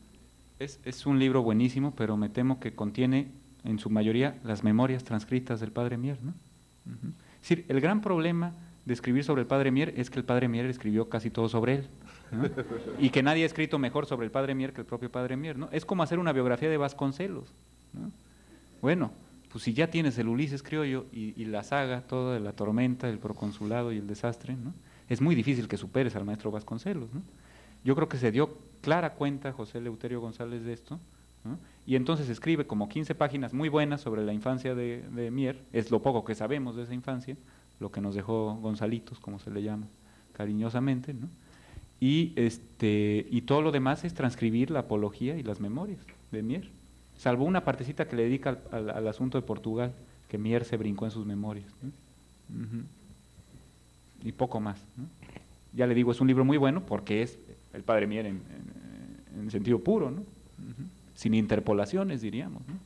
Es un libro buenísimo, pero me temo que contiene en su mayoría las memorias transcritas del Padre Mier, ¿no? Es decir, el gran problema de escribir sobre el Padre Mier es que el Padre Mier escribió casi todo sobre él, ¿no? Y que nadie ha escrito mejor sobre el Padre Mier que el propio Padre Mier, ¿no? Es como hacer una biografía de Vasconcelos, ¿no? Bueno, pues si ya tienes el Ulises criollo y la saga toda de la tormenta, el proconsulado y el desastre, ¿no? Es muy difícil que superes al maestro Vasconcelos, ¿no? Yo creo que se dio clara cuenta José Eleuterio González de esto, ¿no? Y entonces escribe como 15 páginas muy buenas sobre la infancia de Mier, es lo poco que sabemos de esa infancia, lo que nos dejó Gonzalitos, como se le llama cariñosamente, ¿no? Y todo lo demás es transcribir la apología y las memorias de Mier, salvo una partecita que le dedica al asunto de Portugal, que Mier se brincó en sus memorias, ¿no? Uh-huh. Y poco más, ¿no? Ya le digo, es un libro muy bueno porque es el padre Mier en sentido puro, ¿no? Uh-huh. Sin interpolaciones, diríamos, ¿no? Uh-huh.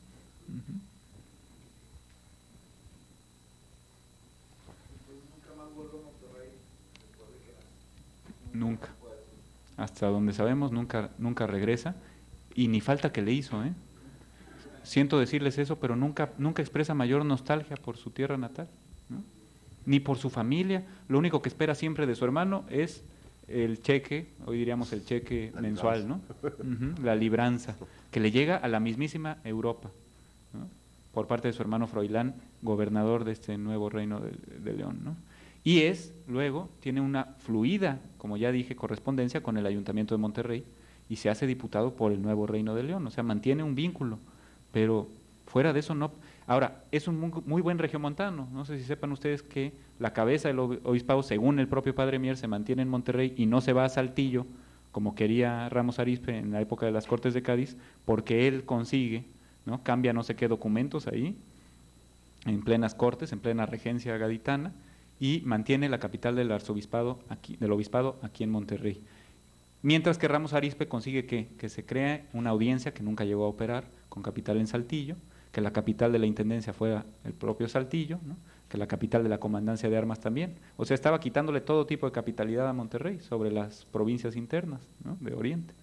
Nunca, hasta donde sabemos, nunca regresa, y ni falta que le hizo, ¿eh? Siento decirles eso, pero nunca expresa mayor nostalgia por su tierra natal, ¿no? Ni por su familia. Lo único que espera siempre de su hermano es el cheque, hoy diríamos el cheque mensual, ¿no? Uh-huh, la libranza, que le llega a la mismísima Europa, ¿no? Por parte de su hermano Froilán, gobernador de este nuevo reino de León, ¿no? Y luego, tiene una fluida, como ya dije, correspondencia con el Ayuntamiento de Monterrey y se hace diputado por el nuevo Reino de León, o sea, mantiene un vínculo, pero fuera de eso no. Ahora, es un muy buen regiomontano, no sé si sepan ustedes que la cabeza del obispado, según el propio padre Mier, se mantiene en Monterrey y no se va a Saltillo, como quería Ramos Arizpe en la época de las Cortes de Cádiz, porque él consigue, ¿no? Cambia no sé qué documentos ahí, en plenas Cortes, en plena regencia gaditana, y mantiene la capital del arzobispado aquí, en Monterrey. Mientras que Ramos Arizpe consigue que se cree una audiencia que nunca llegó a operar, con capital en Saltillo, que la capital de la intendencia fuera el propio Saltillo, ¿no? Que la capital de la comandancia de armas también. O sea, estaba quitándole todo tipo de capitalidad a Monterrey sobre las provincias internas, ¿no? De Oriente.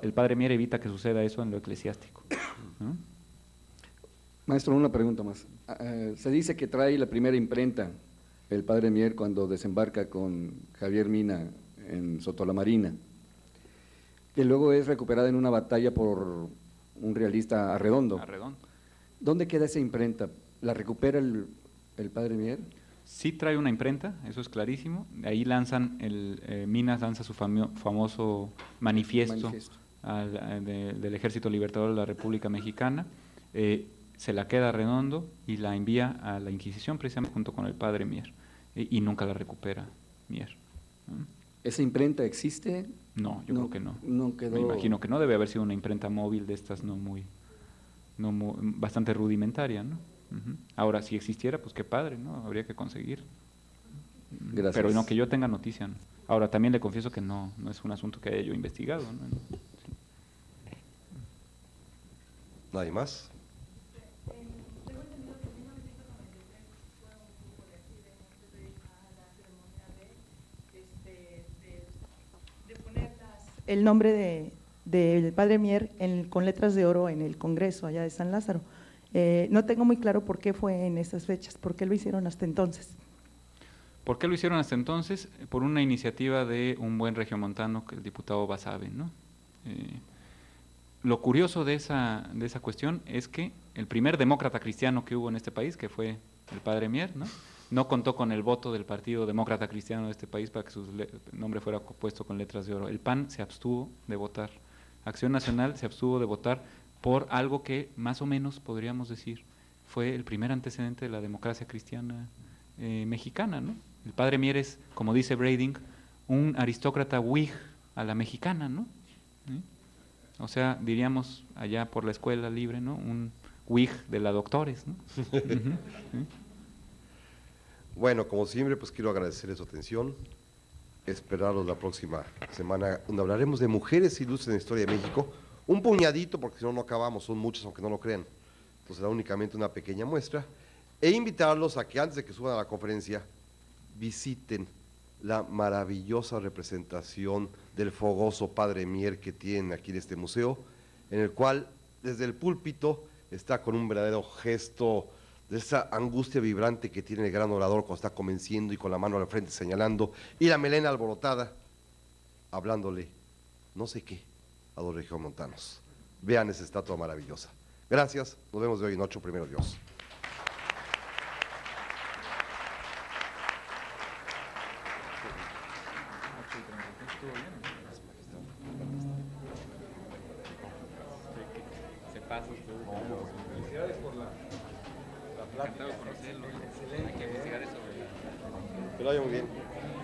El padre Mier evita que suceda eso en lo eclesiástico, ¿no? Maestro, una pregunta más. Se dice que trae la primera imprenta el padre Mier cuando desembarca con Javier Mina en Sotolamarina, que luego es recuperada en una batalla por un realista, Arredondo. Arredondo. ¿Dónde queda esa imprenta? ¿La recupera el padre Mier? Sí trae una imprenta, eso es clarísimo. Ahí lanzan, Minas lanza su famoso manifiesto. Del Ejército Libertador de la República Mexicana, se la queda Arredondo y la envía a la Inquisición precisamente junto con el padre Mier, y nunca la recupera Mier. ¿Esa imprenta existe? No, yo creo que no. No quedó. Me imagino que no, debe haber sido una imprenta móvil de estas no muy bastante rudimentaria, ¿no? Uh-huh. Ahora, si existiera, pues qué padre, ¿no? Habría que conseguir. Gracias. Pero no que yo tenga noticia, ¿no? Ahora, también le confieso que no es un asunto que haya yo investigado, ¿no? Sí. ¿Nadie más? El nombre del padre Mier con letras de oro en el Congreso allá de San Lázaro. No tengo muy claro por qué fue en esas fechas, por qué lo hicieron hasta entonces. ¿Por qué lo hicieron hasta entonces? Por una iniciativa de un buen regiomontano, que el diputado Basabe, ¿no? Lo curioso de esa cuestión es que el primer demócrata cristiano que hubo en este país, que fue el padre Mier, ¿no? No contó con el voto del Partido Demócrata Cristiano de este país para que su nombre fuera puesto con letras de oro. El PAN se abstuvo de votar. Acción Nacional se abstuvo de votar por algo que, más o menos, podríamos decir, fue el primer antecedente de la democracia cristiana mexicana, ¿no? El padre Mier es, como dice Brading, un aristócrata Whig a la mexicana, ¿no? ¿Sí? O sea, diríamos allá por la escuela libre, ¿no? Un Whig de la Doctores, ¿no? Uh-huh. ¿Sí? Bueno, como siempre, pues quiero agradecerles su atención, esperaros la próxima semana, donde hablaremos de mujeres ilustres en la historia de México, un puñadito, porque si no, no acabamos, son muchas, aunque no lo crean, entonces será únicamente una pequeña muestra, e invitarlos a que antes de que suban a la conferencia, visiten la maravillosa representación del fogoso padre Mier que tienen aquí en este museo, en el cual, desde el púlpito, está con un verdadero gesto de esa angustia vibrante que tiene el gran orador cuando está convenciendo y con la mano a la frente señalando y la melena alborotada, hablándole no sé qué a los regiomontanos. Vean esa estatua maravillosa. Gracias, nos vemos de hoy en 8, primero Dios. Felicidades por la plática. Encantado de conocerlo. Excelente. Hay que investigar eso. Que lo haya muy bien.